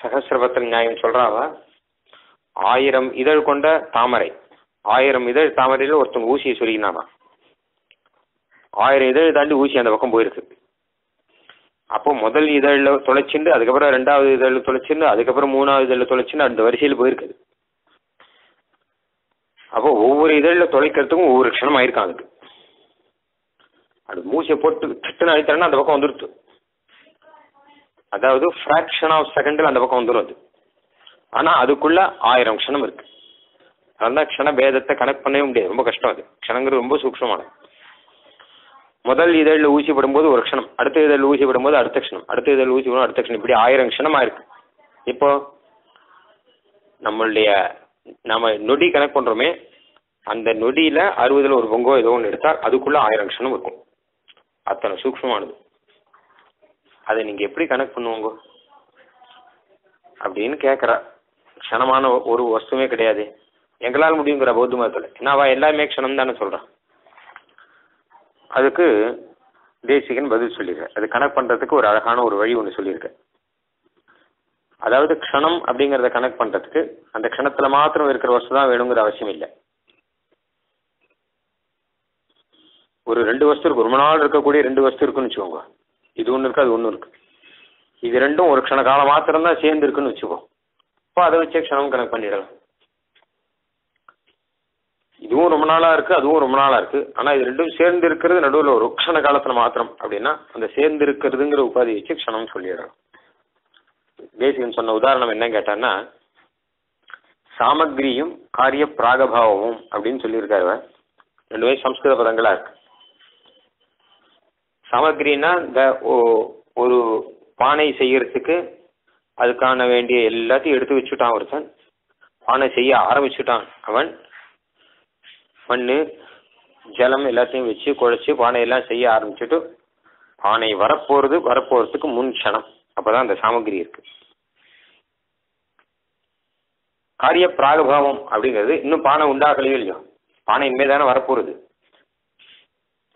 சகசிரபத்திர நியாயம் சொல்கிறாவா, 1000 இதழ் கொண்ட தாமரை, 1000 இதழ் தாமரையில் ஒருத்தவங்க ஊசியை சொருகினானா, 1000 இதழ் தாண்டி ஊசி அந்த பக்கம் போயிருக்கு. அப்போ முதல் இதழில் தொலைச்சிண்டு அதுக்கப்புறம் 2வது இதழில் தொலைச்சிருந்து அதுக்கப்புறம் 3வது இதழில் தொலைச்சிருந்து அந்த வரிசையில் போயிருக்குது. அப்போ ஒவ்வொரு இதழில் தொலைக்கிறதுக்கும் ஒவ்வொரு க்ஷணம் ஆயிருக்கான். அதுக்கு அது மூசியை போட்டு திட்டுன்னு அழித்தரேன்னா அந்த பக்கம் வந்துடுத்து. அதாவது ஃப்ராக்ஷன் ஆஃப் செகண்டில் அந்த பக்கம் வந்துடும் அது. ஆனால் அதுக்குள்ளே 1000 க்ஷணம் இருக்குது. அதனால் க்ஷண பேதத்தை கனெக்ட் பண்ணவே முடியாது, ரொம்ப கஷ்டம். அது க்ஷணங்கிறது ரொம்ப சூக்ஷமானது. முதல் இதழில் ஊசி போடும்போது ஒரு க்ஷணம், அடுத்த இதழில் ஊசி போடும்போது அடுத்த க்ஷணம், அடுத்த இதழில் ஊசி போடும் அடுத்த க்ஷணம், இப்படி 1000 க்ஷணமாக இருக்குது. இப்போது நம்மளுடைய நம்ம நொடி கனெக்ட் பண்ணுறோமே, அந்த நொடியில் 60 ஒரு பொங்கோ ஏதோ ஒன்று எடுத்தால் அதுக்குள்ளே 1000 க்ஷணம் இருக்கும். அத்தனை சூக்ஷமானது. அதை நீங்கள் எப்படி கனெக்ட் பண்ணுவோங்க? அப்படின்னு கேட்குறா. க்ஷணமான ஒரு வஸ்துமே கிடையாது, எங்களால் முடியுங்கிற பௌத்த மதத்தில். ஏன்னா அவள் எல்லாமே க்ஷணம் தானே சொல்கிறான். அதுக்கு தேசிகன் பதில் சொல்லியிருக்கேன். அது கனெக்ட் பண்ணுறதுக்கு ஒரு அழகான ஒரு வழி ஒன்று சொல்லியிருக்கேன். அதாவது க்ஷணம் அப்படிங்கிறத கனெக்ட் பண்ணுறதுக்கு அந்த க்ஷணத்தில் மாத்திரம் இருக்கிற வஸ்து தான் வேணுங்கிற அவசியம் இல்லை. ஒரு ரெண்டு வஸ்து இருக்கு, ரொம்ப நாள் இருக்கக்கூடிய ரெண்டு வஸ்து இருக்குன்னு வச்சுக்கோங்க. இது ஒன்று இருக்குது, அது ஒன்று இருக்குது. இது ரெண்டும் ஒரு க்ஷண காலம் மாத்திரம்தான் சேர்ந்து இருக்குன்னு வச்சுக்கோ. இப்போ அதை வச்சே க்ஷணம் கனெக்ட் பண்ணிடலாம். இதுவும் ரொம்ப நாளாக இருக்குது, அதுவும் ரொம்ப நாளாக இருக்குது. ஆனால் இது ரெண்டும் சேர்ந்து இருக்கிறது நடுவில் ஒரு க்ஷண காலத்தில் மாத்திரம் அப்படின்னா அந்த சேர்ந்து இருக்கிறதுங்கிற உபாதி வச்சு க்ஷணம் சொல்லிடலாம். தேசிகன் சொன்ன உதாரணம் என்ன கேட்டான்னா, சாமக்ரியும் காரிய பிராகபாவமும் அப்படின்னு சொல்லியிருக்காரு. ரெண்டு வயசு சம்ஸ்கிருத பதங்களா இருக்கு. சாமக்ரின்னா இந்த ஒரு பானை செய்யறதுக்கு அதுக்கான வேண்டிய எல்லாத்தையும் எடுத்து வச்சுட்டான் ஒருத்தன். பானை செய்ய ஆரம்பிச்சுட்டான் அவன். மண் ஜலம் எல்லாத்தையும் வச்சு குழைச்சி பானையெல்லாம் செய்ய ஆரம்பிச்சுட்டு பானை வரப்போறதுக்கு முன் க்ஷணம் அப்பதான் அந்த சாமக்ரி இருக்கு. காரிய பிராகபாவம் அப்படிங்கிறது இன்னும் பானை உண்டாகலையும் இல்லையோ, பானை இனிமே தானே வரப்போகுது.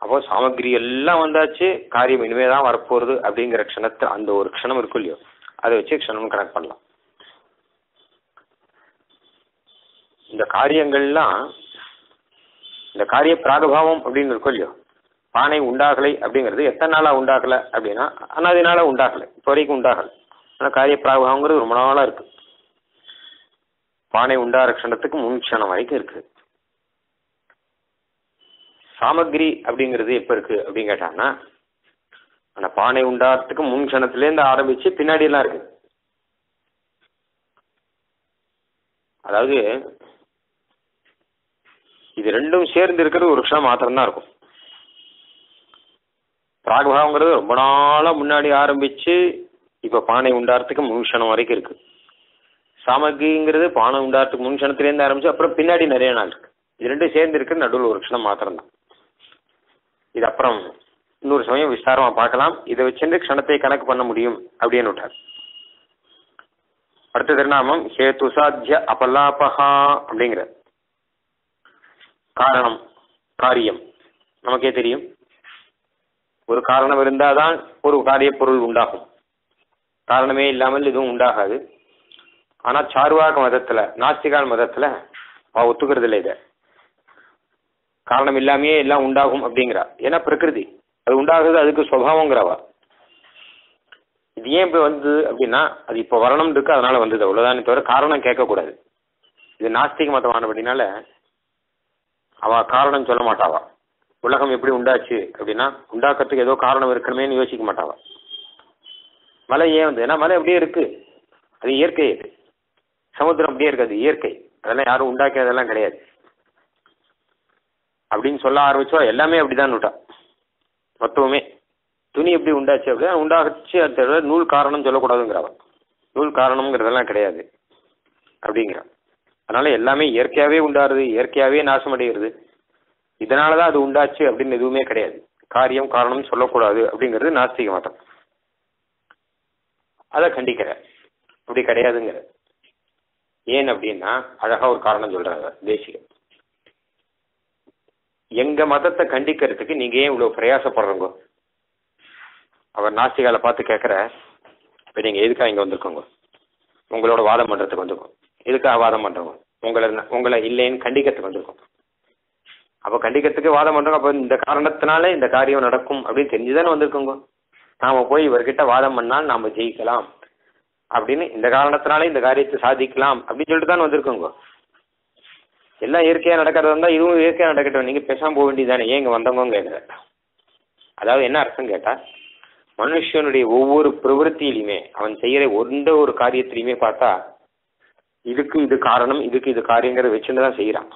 அப்போ சாமக்ரி எல்லாம் வந்தாச்சு, காரியம் இனிமே தான் வரப்போகுது அப்படிங்கிற க்ஷணத்தை, அந்த ஒரு க்ஷணம் இருக்கும் இல்லையோ, அதை வச்சு க்ஷணம் கனெக்ட் பண்ணலாம். இந்த காரியங்கள்லாம் இந்த காரிய பிராகபாவம் அப்படின்னு இருக்கும் இல்லையோ, பானை உண்டாகலை அப்படிங்கிறது எத்தனை நாளாக உண்டாகலை அப்படின்னா அனாதி நாளாக உண்டாகலை, இப்போ வரைக்கும் உண்டாகலை. ஆனால் காரிய பிராகபாவங்கிறது ரொம்ப நாளாக இருக்குது, பானை உண்டாகிற க்ஷணத்துக்கு முன் க்ஷணம் வரைக்கும் இருக்குது. சாமக்ரி அப்படிங்கிறது எப்போ இருக்கு அப்படின்னு கேட்டாங்கன்னா, அந்த பானை உண்டாகிறதுக்கு முன் க்ஷணத்துலேருந்து ஆரம்பிச்சு பின்னாடி எல்லாம் இருக்கு. அதாவது இது ரெண்டும் சேர்ந்து இருக்கிறது ஒரு க்ஷணம் மாத்திரம்தான் இருக்கும். பிராகபாவங்கிறது ரொம்ப நாளாக முன்னாடி ஆரம்பிச்சு இப்போ பானை உண்டாகிறதுக்கு முன் க்ஷணம் வரைக்கும் இருக்கு. சாமக்ரிங்கிறது பானை உண்டாகிறதுக்கு முன் க்ஷணத்துலேருந்து ஆரம்பிச்சு அப்புறம் பின்னாடி நிறைய நாள் இருக்கு. இது ரெண்டும் சேர்ந்து இருக்கிறது நடுவில் ஒரு க்ஷணம் மாத்திரம்தான். இது அப்புறம் இன்னொரு சமயம் விஸ்தாரமாக பார்க்கலாம். இதை வச்சிருந்து க்ஷணத்தை கணக்கு பண்ண முடியும் அப்படின்னு விட்டார். அடுத்த திருநாமம் ஹேத்து சாத்திய அபலாபகா அப்படிங்கிற காரணம் காரியம். நமக்கே தெரியும், ஒரு காரணம் இருந்தால் தான் ஒரு காரிய பொருள் உண்டாகும், காரணமே இல்லாமல் எதுவும் உண்டாகாது. ஆனால் சார்வாக மதத்தில், நாஸ்திகால் மதத்தில் ஒத்துக்கிறது இல்லை. இதை காரணம் இல்லாமையே எல்லாம் உண்டாகும் அப்படிங்கிறா. ஏன்னா பிரகிருதி அது உண்டாகுது, அதுக்கு சுவாவங்கிறவா. இது ஏன் இப்போ வந்து அப்படின்னா அது இப்போ வரணும் இருக்கு, அதனால வந்தது அவ்வளோதானே தவிர காரணம் கேட்கக்கூடாது. இது நாஸ்திக மதமானபடினால அவ காரணம் சொல்ல மாட்டாவா. உலகம் எப்படி உண்டாச்சு அப்படின்னா உண்டாக்கிறதுக்கு ஏதோ காரணம் இருக்கணுமேனு யோசிக்க மாட்டாவா. மலை ஏன் வந்து, ஏன்னா மலை அப்படியே இருக்கு, அது இயற்கை. சமுத்திரம் அப்படியே இருக்கு, அது இயற்கை. அதெல்லாம் யாரும் உண்டாக்கியதெல்லாம் கிடையாது அப்படின்னு சொல்ல ஆரம்பிச்சோ எல்லாமே அப்படிதான் விட்டா. மொத்தமே துணி எப்படி உண்டாச்சு அப்படின்னா உண்டாச்சு அடுத்த நூல் காரணம் சொல்லக்கூடாதுங்கிறவன். நூல் காரணம்ங்கிறதெல்லாம் கிடையாது அப்படிங்கிறான். அதனால எல்லாமே இயற்கையாகவே உண்டாகிறது, இயற்கையாகவே நாசம் அடைகிறது. இதனால தான் அது உண்டாச்சு அப்படின்னு எதுவுமே கிடையாது. காரியம் காரணம் சொல்லக்கூடாது அப்படிங்கிறது நாஸ்திக மதம். அதை கண்டிக்கிற அப்படி கிடையாதுங்கிற. ஏன் அப்படின்னா அழகா ஒரு காரணம் சொல்றாங்க தேசிகன். எங்க மதத்தை கண்டிக்கிறதுக்கு நீங்க ஏன் இவ்வளவு பிரயாசப்படுறோங்க? அவர் நாஸ்திகால பார்த்து கேட்குற, இப்போ நீங்க எதுக்காக இங்கே வந்திருக்கோங்க? உங்களோட வாதம் பண்றதுக்கு வந்திருக்கோம். எதுக்காக வாதம் பண்றோங்க? உங்களை இல்லைன்னு கண்டிக்கிறதுக்கு வந்திருக்கோம். அப்போ கண்டிக்கிறதுக்கு வாதம் பண்றோம். அப்போ இந்த காரணத்தினால இந்த காரியம் நடக்கும் அப்படின்னு தெரிஞ்சுதானே வந்திருக்கோங்க. நாம போய் இவர்கிட்ட வாதம் பண்ணால் நாம ஜெயிக்கலாம் அப்படின்னு, இந்த காரணத்தினால இந்த காரியத்தை சாதிக்கலாம் அப்படின்னு சொல்லிட்டு தானே வந்திருக்கோங்க. எல்லாம் இயற்கையாக நடக்கிறதா இருந்தால் இதுவும் இயற்கையாக நடக்கட்டும், நீங்கள் பேசாமல் போக வேண்டியதானே, ஏன் இங்கே வந்தவங்க கேட்குற. அதாவது என்ன அர்த்தம் கேட்டால், மனுஷனுடைய ஒவ்வொரு பிரவருத்தியிலையுமே அவன் செய்கிற எந்த ஒரு காரியத்திலையுமே பார்த்தா இதுக்கு இது காரணம், இதுக்கு இது காரியங்கிறத வச்சுன்னு தான் செய்கிறான்.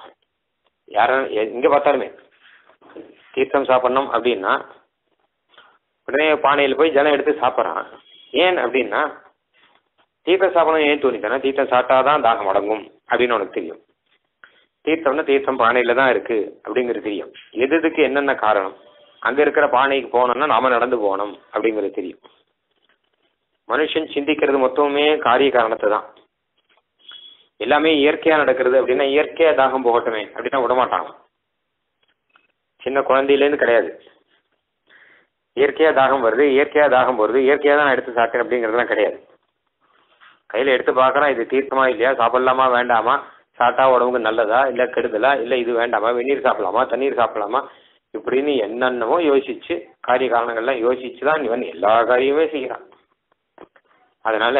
யாரும் எங்கே பார்த்தாலுமே தீர்த்தம் சாப்பிட்ணும் அப்படின்னா உடனே பானையில் போய் ஜலம் எடுத்து சாப்பிட்றான். ஏன் அப்படின்னா தீர்த்தம் சாப்பிடணும் ஏன் தோணித்தானே, தீர்த்தம் சாப்பிட்டாதான் தாகம் அடங்கும் அப்படின்னு உனக்கு தெரியும். தீர்த்தம்னா தீர்த்தம் பானையில் தான் இருக்குது அப்படிங்கிறது தெரியும். எதுக்கு என்னென்ன காரணம், அங்கே இருக்கிற பானைக்கு போனோம்னா நாம் நடந்து போகணும் அப்படிங்கிறது தெரியும். மனுஷன் சிந்திக்கிறது மொத்தமே காரிய காரணத்தை தான். எல்லாமே இயற்கையா நடக்கிறது அப்படின்னா இயற்கையா தாகம் போகட்டுமே அப்படின்னா விடமாட்டாங்க. சின்ன குழந்தையிலேருந்து கிடையாது, இயற்கையா தாகம் வருது, இயற்கையா தாகம் போகிறது, இயற்கையாக தான் எடுத்து சாப்பிட்டேன் அப்படிங்கிறதுலாம் கிடையாது. கையில் எடுத்து பார்க்குறோம், இது தீர்த்தமா இல்லையா, சாப்பிடலாமா வேண்டாமா, சாப்பிட்டா உடம்புக்கு நல்லதா இல்லை கெடுதலா, இல்லை இது வேண்டாமா, வெந்நீர் சாப்பிடலாமா, தண்ணீர் சாப்பிடலாமா, இப்படின்னு என்னென்னமோ யோசிச்சு காரிய காரணங்கள்லாம் யோசிச்சு தான் இவன் எல்லா காரியமே செய்கிறான். அதனால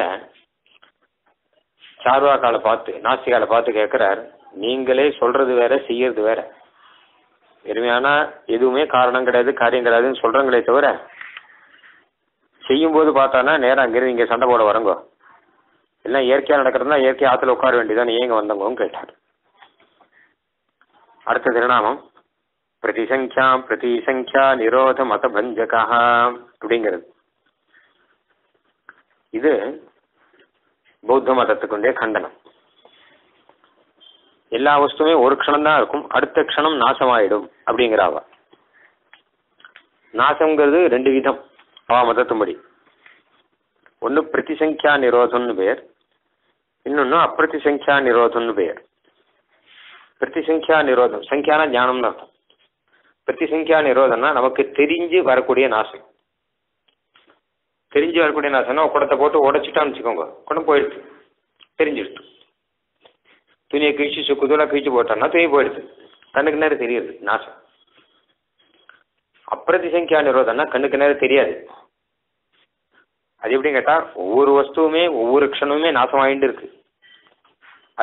சார்வாக்கால பார்த்து நாஸ்திகால பார்த்து கேட்கிறார், நீங்களே சொல்றது வேற செய்யறது வேற. எளிமையான எதுவுமே காரணம் கிடையாது காரியம் கிடையாதுன்னு சொல்றங்களே தவிர செய்யும் போது பார்த்தானா நேரம் அங்கிருந்து இங்கே சண்டை போட வரங்கோ, எல்லாம் இயற்கையா நடக்கிறதுனா இயற்கை ஆற்றுல உட்கார வேண்டியதான், ஏங்க வந்தவங்கன்னு கேட்டார். அடுத்த திருநாமம் பிரதிசங்கியா பிரதிசங்கியா நிரோத மத பஞ்சகா அப்படிங்கிறது. இது பௌத்த மதத்துக்குண்டே கண்டனம். எல்லா வஸ்துமே ஒரு க்ஷணம்தான் இருக்கும், அடுத்த க்ஷணம் நாசமாயிடும் அப்படிங்கிறாவ. நாசங்கிறது ரெண்டு விதம் அவ மதத்தும்படி. ஒன்று பிரதிசங்கியா நிரோதம்னு பேர், இன்னொன்னு அப்பிரதிசங்கியா நிரோதம்னு பேர். பிரதிசங்கியா நிரோதம் சங்கியான ஞானம்னு அர்த்தம். பிரதிசங்கியா நிரோதம்னா நமக்கு தெரிஞ்சு வரக்கூடிய நாசம். தெரிஞ்சு வரக்கூடிய நாசம்னா குடத்தை போட்டு உடைச்சிட்டான்னு வச்சுக்கோங்க, குடம் போயிடுது, தெரிஞ்சிடுது. துணியை கிழிச்சு சுக்குதூளா கிழிச்சு போட்டோம்னா துணி போயிடுது, கண்ணுக்கு நேரம் தெரியுது நாசம். அப்பிரதிசங்கியா நிரோதம்னா கண்ணுக்கு நேரம் தெரியாது. அது எப்படின்னு கேட்டா ஒவ்வொரு வஸ்துவுமே ஒவ்வொரு க்ஷணமுமே நாசமாயிட்டு இருக்கு,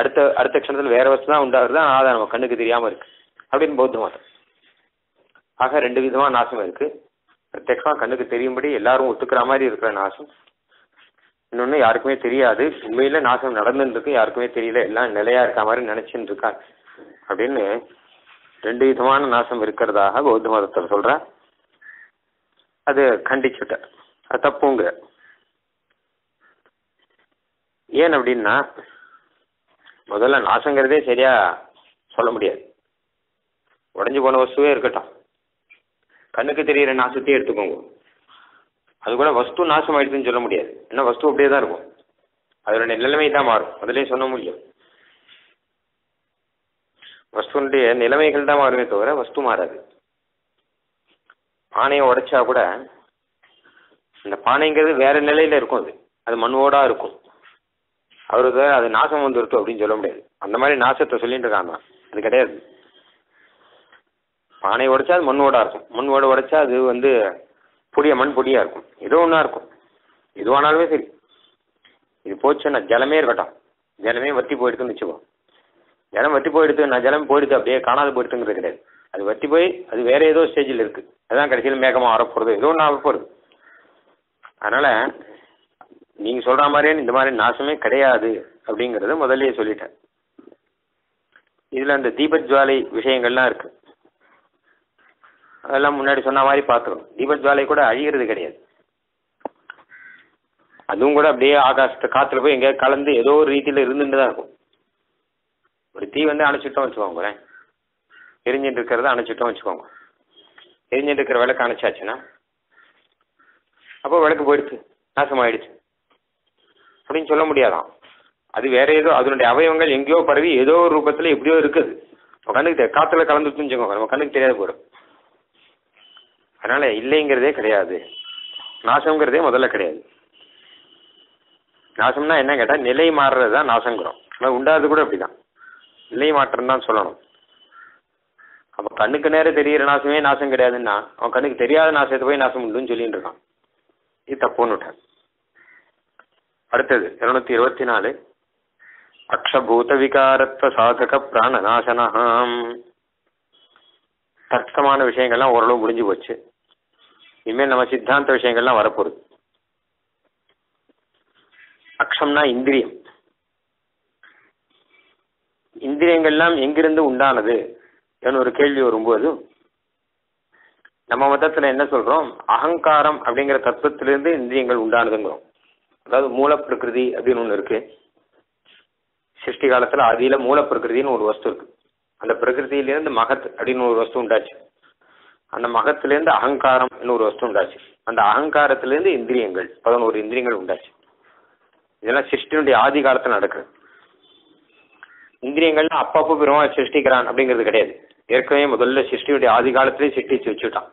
அடுத்த அடுத்த க்ஷணத்துல வேற வஸ்து தான் உண்டாகுது, அதான் நம்ம கண்ணுக்கு தெரியாம இருக்கு அப்படின்னு பௌத்த மதம். ஆக ரெண்டு விதமா நாசம் இருக்கு. பிரத்யேகமா கண்ணுக்கு தெரியும்படி எல்லாரும் ஒத்துக்கிற மாதிரி இருக்கிற நாசம், இன்னொன்னு யாருக்குமே தெரியாது உண்மையில நாசம் நடந்துருக்கு, யாருக்குமே தெரியல, எல்லாம் நிலையா இருக்க மாதிரி நினைச்சுன்னு இருக்கா அப்படின்னு ரெண்டு விதமான நாசம் இருக்கிறதாக பௌத்த மதத்தை சொல்ற. அது கண்டிச்சுட்ட, அது தப்புங்க. ஏன் அப்படின்னா முதல்ல நாசங்கிறதே சரியா சொல்ல முடியாது. உடஞ்சி போன வஸ்துவே இருக்கட்டும், கண்ணுக்கு தெரியிற நாசத்தையே எடுத்துக்கோங்க, அது கூட வஸ்து நாசம் ஆயிடுதுன்னு சொல்ல முடியாது. ஏன்னா வஸ்து அப்படியே தான் இருக்கும், அதோட நிலைமை தான் மாறும். அதிலே சொல்ல முடியும், வஸ்துடைய நிலைமைகள் தான் மாறுமே தவிர வஸ்து மாறாது. பானையை உடைச்சா கூட அந்த பானைங்கிறது வேற நிலையில இருக்கும், அது மண்வோடா இருக்கும், அவரு அது நாசம் வந்துருத்தோம் அப்படின்னு சொல்ல முடியாது. அந்த மாதிரி நாசத்தை சொல்லிட்டு இருக்காங்க, அது கிடையாது. பானை உடைச்சா அது மண்ணோடா இருக்கும், மண்ணோட உடைச்சா அது பொடிய மண் பொடியா இருக்கும், ஏதோ ஒன்றா இருக்கும். எதுவானாலுமே சரி, இது போச்சுன்னா ஜலமே இருக்கட்டும், ஜலமே வத்தி போயிடுதுன்னு வச்சுக்கோம். ஜலம் வத்தி போயிடுது, நான் ஜலம் போயிடுது அப்படியே காணாது போயிடுதுங்கிறது கிடையாது, அது வத்தி போய் அது வேற ஏதோ ஸ்டேஜில் இருக்கு, அதான் கடைசியில் மேகமாக வரப்போறது, ஏதோ ஒன்றா வரப்போறது. அதனால நீங்க சொல்ற மாதிரியே இந்த மாதிரி நாசமே கிடையாது அப்படிங்கறத முதல்லயே சொல்லிட்டேன். இதுல அந்த தீபஜ்வாலை விஷயங்கள்லாம் இருக்கு, அதெல்லாம் முன்னாடி சொன்ன மாதிரி பார்த்துக்கணும். தீபஜ்வாலை கூட அழிகிறது கிடையாது, அதுவும் கூட அப்படியே ஆகாசத்தை காத்துல போய் எங்கேயா கலந்து ஏதோ ஒரு ரீதியில இருந்துட்டுதான் இருக்கும். ஒரு தீ அணைச்சிட்டோம் வச்சுக்கோங்க, எரிஞ்சிட்டு இருக்கிறத அணைச்சிட்டோம் வச்சுக்கோங்க, எரிஞ்சிட்டு இருக்கிற விளக்கு அணைச்சாச்சுன்னா அப்போ விளக்கு போயிடுச்சு நாசமாயிடுச்சு அப்படின்னு சொல்ல முடியாதான். அது வேற ஏதோ அதனுடைய அவயவங்கள் எங்கேயோ பரவி ஏதோ ஒரு ரூபத்துல எப்படியோ இருக்குது, கண்ணுக்கு காத்துல கலந்துட்டுன்னு வச்சுக்கோங்க, நம்ம கண்ணுக்கு தெரியாத போயிடும். அதனால இல்லைங்கிறதே கிடையாது, நாசங்கிறதே முதல்ல கிடையாது. நாசம்னா என்ன கேட்டா நிலை மாறுறதுதான் நாசங்கிறோம், ஆனால் உண்டாது கூட அப்படிதான், நிலை மாற்றம் தான் சொல்லணும். அப்ப கண்ணுக்கு நேரம் தெரியிற நாசமே நாசம் கிடையாதுன்னா அவன் கண்ணுக்கு தெரியாத நாசத்தை போய் நாசம் உண்டுன்னு சொல்லிட்டு இருக்கான், இது தப்புன்னு விட்டான். அடுத்தது 224 அக்ஷபூத விகாரத்வ சாதக பிராணநாசனம். தர்க்கமான விஷயங்கள்லாம் ஓரளவு முடிஞ்சு போச்சு, இனிமேல் நம்ம சித்தாந்த விஷயங்கள்லாம் வரப்போகுது. அக்ஷம்னா இந்திரியம், இந்திரியங்கள்லாம் எங்கிருந்து உண்டானது என ஒரு கேள்வி வரும்போது நம்ம மதத்துல என்ன சொல்றோம், அகங்காரம் அப்படிங்கிற தத்துவத்திலிருந்து இந்திரியங்கள் உண்டானதுங்கிறோம். அதாவது மூலப்பிரகிருதி அப்படின்னு ஒண்ணு இருக்கு, சிருஷ்டி காலத்துல அதில மூலப்பிரகிருதின்னு ஒரு வஸ்து இருக்கு, அந்த பிரகிருதியிலேருந்து மகத் அப்படின்னு ஒரு வஸ்து உண்டாச்சு, அந்த மகத்திலேருந்து அகங்காரம் ஒரு வஸ்து உண்டாச்சு. அந்த அகங்காரத்திலிருந்து இந்திரியங்கள் 11 இந்திரியங்கள் உண்டாச்சு. இதெல்லாம் சிருஷ்டியுடைய ஆதி காலத்துல நடக்குது. இந்திரியங்கள்னா அப்பப்போ பெருமாள் சிருஷ்டிக்கிறான் அப்படிங்கிறது கிடையாது. ஏற்கனவே முதல்ல சிருஷ்டியுடைய ஆதி காலத்திலேயே சிருஷ்டிச்சு வச்சுட்டான்.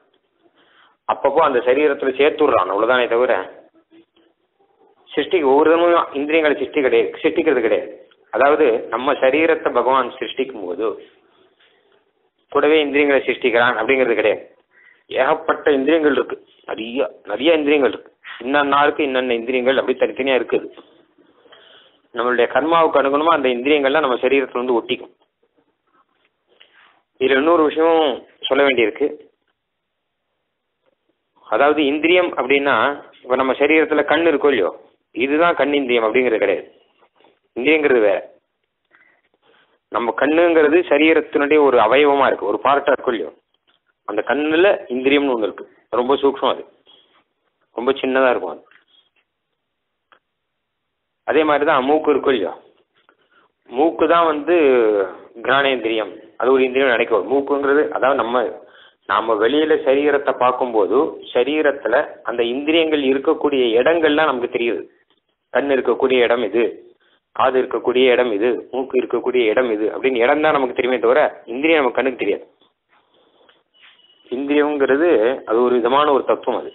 அப்பப்போ அந்த சரீரத்துல சேர்த்துடுறான், அவ்வளவுதானே தவிர சிருஷ்டிக்கு ஒவ்வொரு தினமும் இந்திரியங்களை சிருஷ்டிக்கிறது கிடையாது. அதாவது நம்ம சரீரத்தை பகவான் சிருஷ்டிக்கும் போது கூடவே இந்திரியங்களை சிருஷ்டிக்கிறான் அப்படிங்கிறது கிடையாது. ஏகப்பட்ட இந்திரியங்கள் இருக்கு, நிறைய நிறைய இந்திரியங்கள் இருக்கு. இன்னன்னாருக்கு இன்னென்ன இந்திரியங்கள் அப்படி தனித்தனியா இருக்குது. நம்மளுடைய கர்மாவுக்கு அனுகுணமா அந்த இந்திரியங்கள்லாம் நம்ம சரீரத்துல வந்து ஒட்டிக்கும். இதுல இன்னொரு விஷயம் சொல்ல வேண்டியிருக்கு. அதாவது இந்திரியம் அப்படின்னா இப்ப நம்ம சரீரத்துல கண் இருக்கோ இல்லையோ, இதுதான் கண் இந்திரியம் அப்படிங்கிறது கிடையாது. இந்திரியங்கிறது வேற. நம்ம கண்ணுங்கிறது சரீரத்தினுடைய ஒரு அவயவமா இருக்கு, ஒரு பார்ட்டா இருக்கும் இல்லையோ. அந்த கண்ணுல இந்திரியம்னு ஒண்ணு இருக்கு, ரொம்ப சூக்ஷ்மம், அது ரொம்ப சின்னதா இருக்கும். அது அதே மாதிரிதான் மூக்கு இருக்கும் இல்லையோ. மூக்கு தான் வந்து கிரானேந்திரியம், அது ஒரு இந்திரியம் நினைக்கும். மூக்குங்கிறது அதாவது நம்ம வெளியில சரீரத்தை பார்க்கும்போது சரீரத்துல அந்த இந்திரியங்கள் இருக்கக்கூடிய இடங்கள்லாம் நமக்கு தெரியுது. கண் இருக்கக்கூடிய இடம் இது, காது இருக்கக்கூடிய இடம் இது, மூக்கு இருக்கக்கூடிய இடம் இது அப்படின்னு இடம் தான் நமக்கு தெரியுமே தவிர இந்திரியம் நம்ம கண்ணுக்கு தெரியாது. இந்திரியம்ங்கிறது அது ஒரு விதமான ஒரு தத்துவம். அது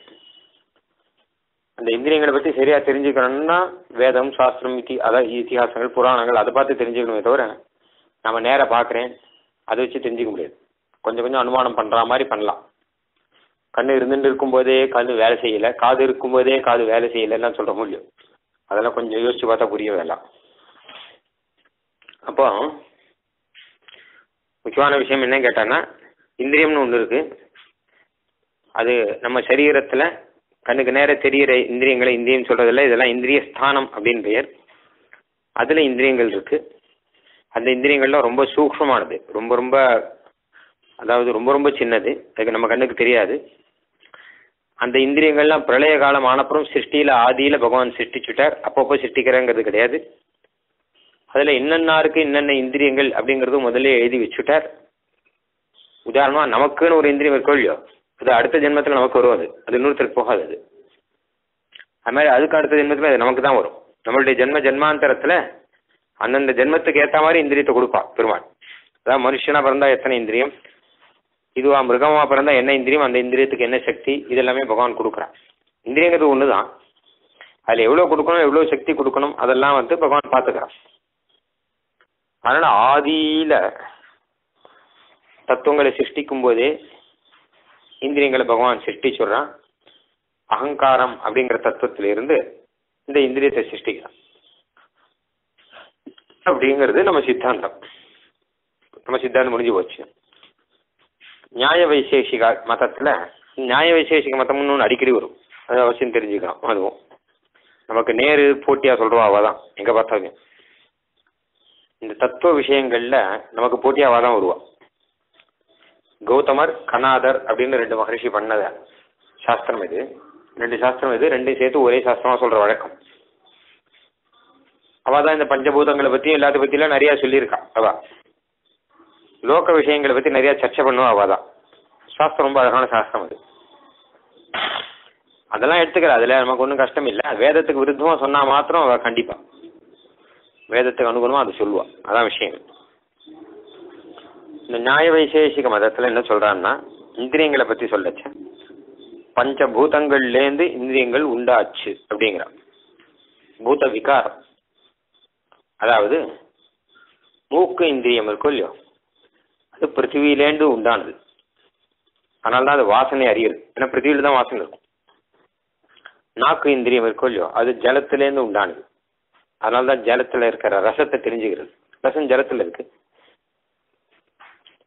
அந்த இந்திரியங்களை பற்றி சரியா தெரிஞ்சுக்கணும்னா வேதம், சாஸ்திரம், அதாவது இத்திஹாசங்கள், புராணங்கள் அதை பார்த்து தெரிஞ்சுக்கணுமே தவிர நம்ம நேராக பார்க்குறேன் அதை வச்சு தெரிஞ்சுக்க முடியாது. கொஞ்சம் கொஞ்சம் அனுமானம் பண்ற மாதிரி பண்ணலாம். கண்ணு இருந்துட்டு இருக்கும்போதே கண்ணு வேலை செய்யலை, காது இருக்கும்போதே காது வேலை செய்யலைன்னு சொல்ற முடியும். அதெல்லாம் கொஞ்சம் யோசிச்சு பார்த்தா புரிய வேண்டாம். அப்போ முக்கியமான விஷயம் என்ன கேட்டான்னா, இந்திரியம்னு ஒன்று இருக்கு, அது நம்ம சரீரத்துல கண்ணுக்கு நேர தெரிகிற இந்திரியங்களை இந்திரியம் சொல்றதில்ல. இதெல்லாம் இந்திரிய ஸ்தானம் அப்படின்னு பெயர். அதுல இந்திரியங்கள் இருக்கு. அந்த இந்திரியங்கள்லாம் ரொம்ப சூக்ஷ்மமானது, ரொம்ப ரொம்ப அதாவது ரொம்ப ரொம்ப சின்னது, அதுக்கு நம்ம கண்ணுக்கு தெரியாது. அந்த இந்திரியங்கள்லாம் பிரளய காலம் ஆனப்புறம் சிருஷ்டியில ஆதியில பகவான் சிருஷ்டிச்சுட்டார். அப்பப்போ சிருஷ்டிக்கிறங்கிறது கிடையாது. அதுல என்னென்னாருக்கு என்னென்ன இந்திரியங்கள் அப்படிங்கிறது முதல்ல எழுதி வச்சுட்டார். உதாரணமா நமக்குன்னு ஒரு இந்திரியம் இருக்கோ இல்லையோ, அது அடுத்த ஜென்மத்துல நமக்கு வரும். அது இன்னொருத்தருக்கு போகாது. அது மாதிரி அதுக்கு அடுத்த ஜென்மத்துல அது நமக்கு தான் வரும். நம்மளுடைய ஜென்ம ஜென்மாந்தரத்துல அந்தந்த ஜென்மத்துக்கு ஏற்ற மாதிரி இந்திரியத்தை கொடுப்பா பெருமாள். அதான் மனுஷனா பிறந்தா எத்தனை இந்திரியம், இதுவா மிருகமா பிறந்தா என்ன இந்திரியம், அந்த இந்திரியத்துக்கு என்ன சக்தி, இதெல்லாமே பகவான் கொடுக்குறான். இந்திரியங்கிறது ஒண்ணுதான். அதுல எவ்வளவு கொடுக்கணும், எவ்வளவு சக்தி கொடுக்கணும், அதெல்லாம் வந்து பகவான் பார்த்துக்கிறான். அதனால ஆதியில தத்துவங்களை சிருஷ்டிக்கும் போதே இந்திரியங்களை பகவான் சிருஷ்டி சொல்றான். அகங்காரம் அப்படிங்கிற தத்துவத்தில இருந்து இந்த இந்திரியத்தை சிருஷ்டிக்கிறான் அப்படிங்கிறது நம்ம சித்தாந்தம். நம்ம சித்தாந்தம் முடிஞ்சு போச்சு. நியாய வைசேஷிக மதத்துல நியாய வைசேஷிக மதம்னு ஒன்று அடிக்கடி வரும், அது அவசியம் தெரிஞ்சுக்கலாம். அதுவும் நமக்கு நேரு போட்டியா சொல்றோம். அவதான் எங்க பார்த்தாலும் இந்த தத்துவ விஷயங்கள்ல நமக்கு போட்டியா அவதான் வருவா. கௌதமர், கனாதர் அப்படின்னு ரெண்டு மகரிஷி பண்ணத சாஸ்திரம் இது. ரெண்டு சாஸ்திரம் இது, ரெண்டையும் சேர்த்து ஒரே சாஸ்திரமா சொல்ற வழக்கம். அவதான் இந்த பஞ்சபூதங்களை பத்தியும் எல்லாத்த பத்தியெல்லாம் நிறைய சொல்லியிருக்கான். அவ லோக விஷயங்களை பத்தி நிறைய சர்ச்சை பண்ணுவோம். அவதான் சாஸ்திரம், ரொம்ப அழகான சாஸ்திரம் அது. அதெல்லாம் எடுத்துக்கிறா, அதுல நமக்கு ஒன்றும் கஷ்டம் இல்லை. வேதத்துக்கு விருத்தமா சொன்னா மாத்திரம் அவ கண்டிப்பா வேதத்துக்கு அனுகூலமா அது சொல்லுவா. அதான் விஷயம். இந்த நியாய வைசேஷிக மதத்துல என்ன சொல்றான்னா, இந்திரியங்களை பத்தி சொல்லச்சு, பஞ்சபூதங்கள்லேருந்து இந்திரியங்கள் உண்டாச்சு அப்படிங்கிற பூத விகாரம். அதாவது மூக்கு இந்திரியம் இருக்கும் இல்லையோ, அது பிருத்திவிலேண்டு உண்டானது. அதனால்தான் அது வாசனை அறியுது, ஏன்னா பிருத்திவில தான் வாசனை இருக்கும். நாக்கு இந்திரியம் இருக்கோ இல்லையோ, அது ஜலத்திலேருந்து உண்டானது. அதனால்தான் ஜலத்துல இருக்கிற ரசத்தை தெரிஞ்சுக்கிறது. ரசம் ஜலத்துல இருக்கு.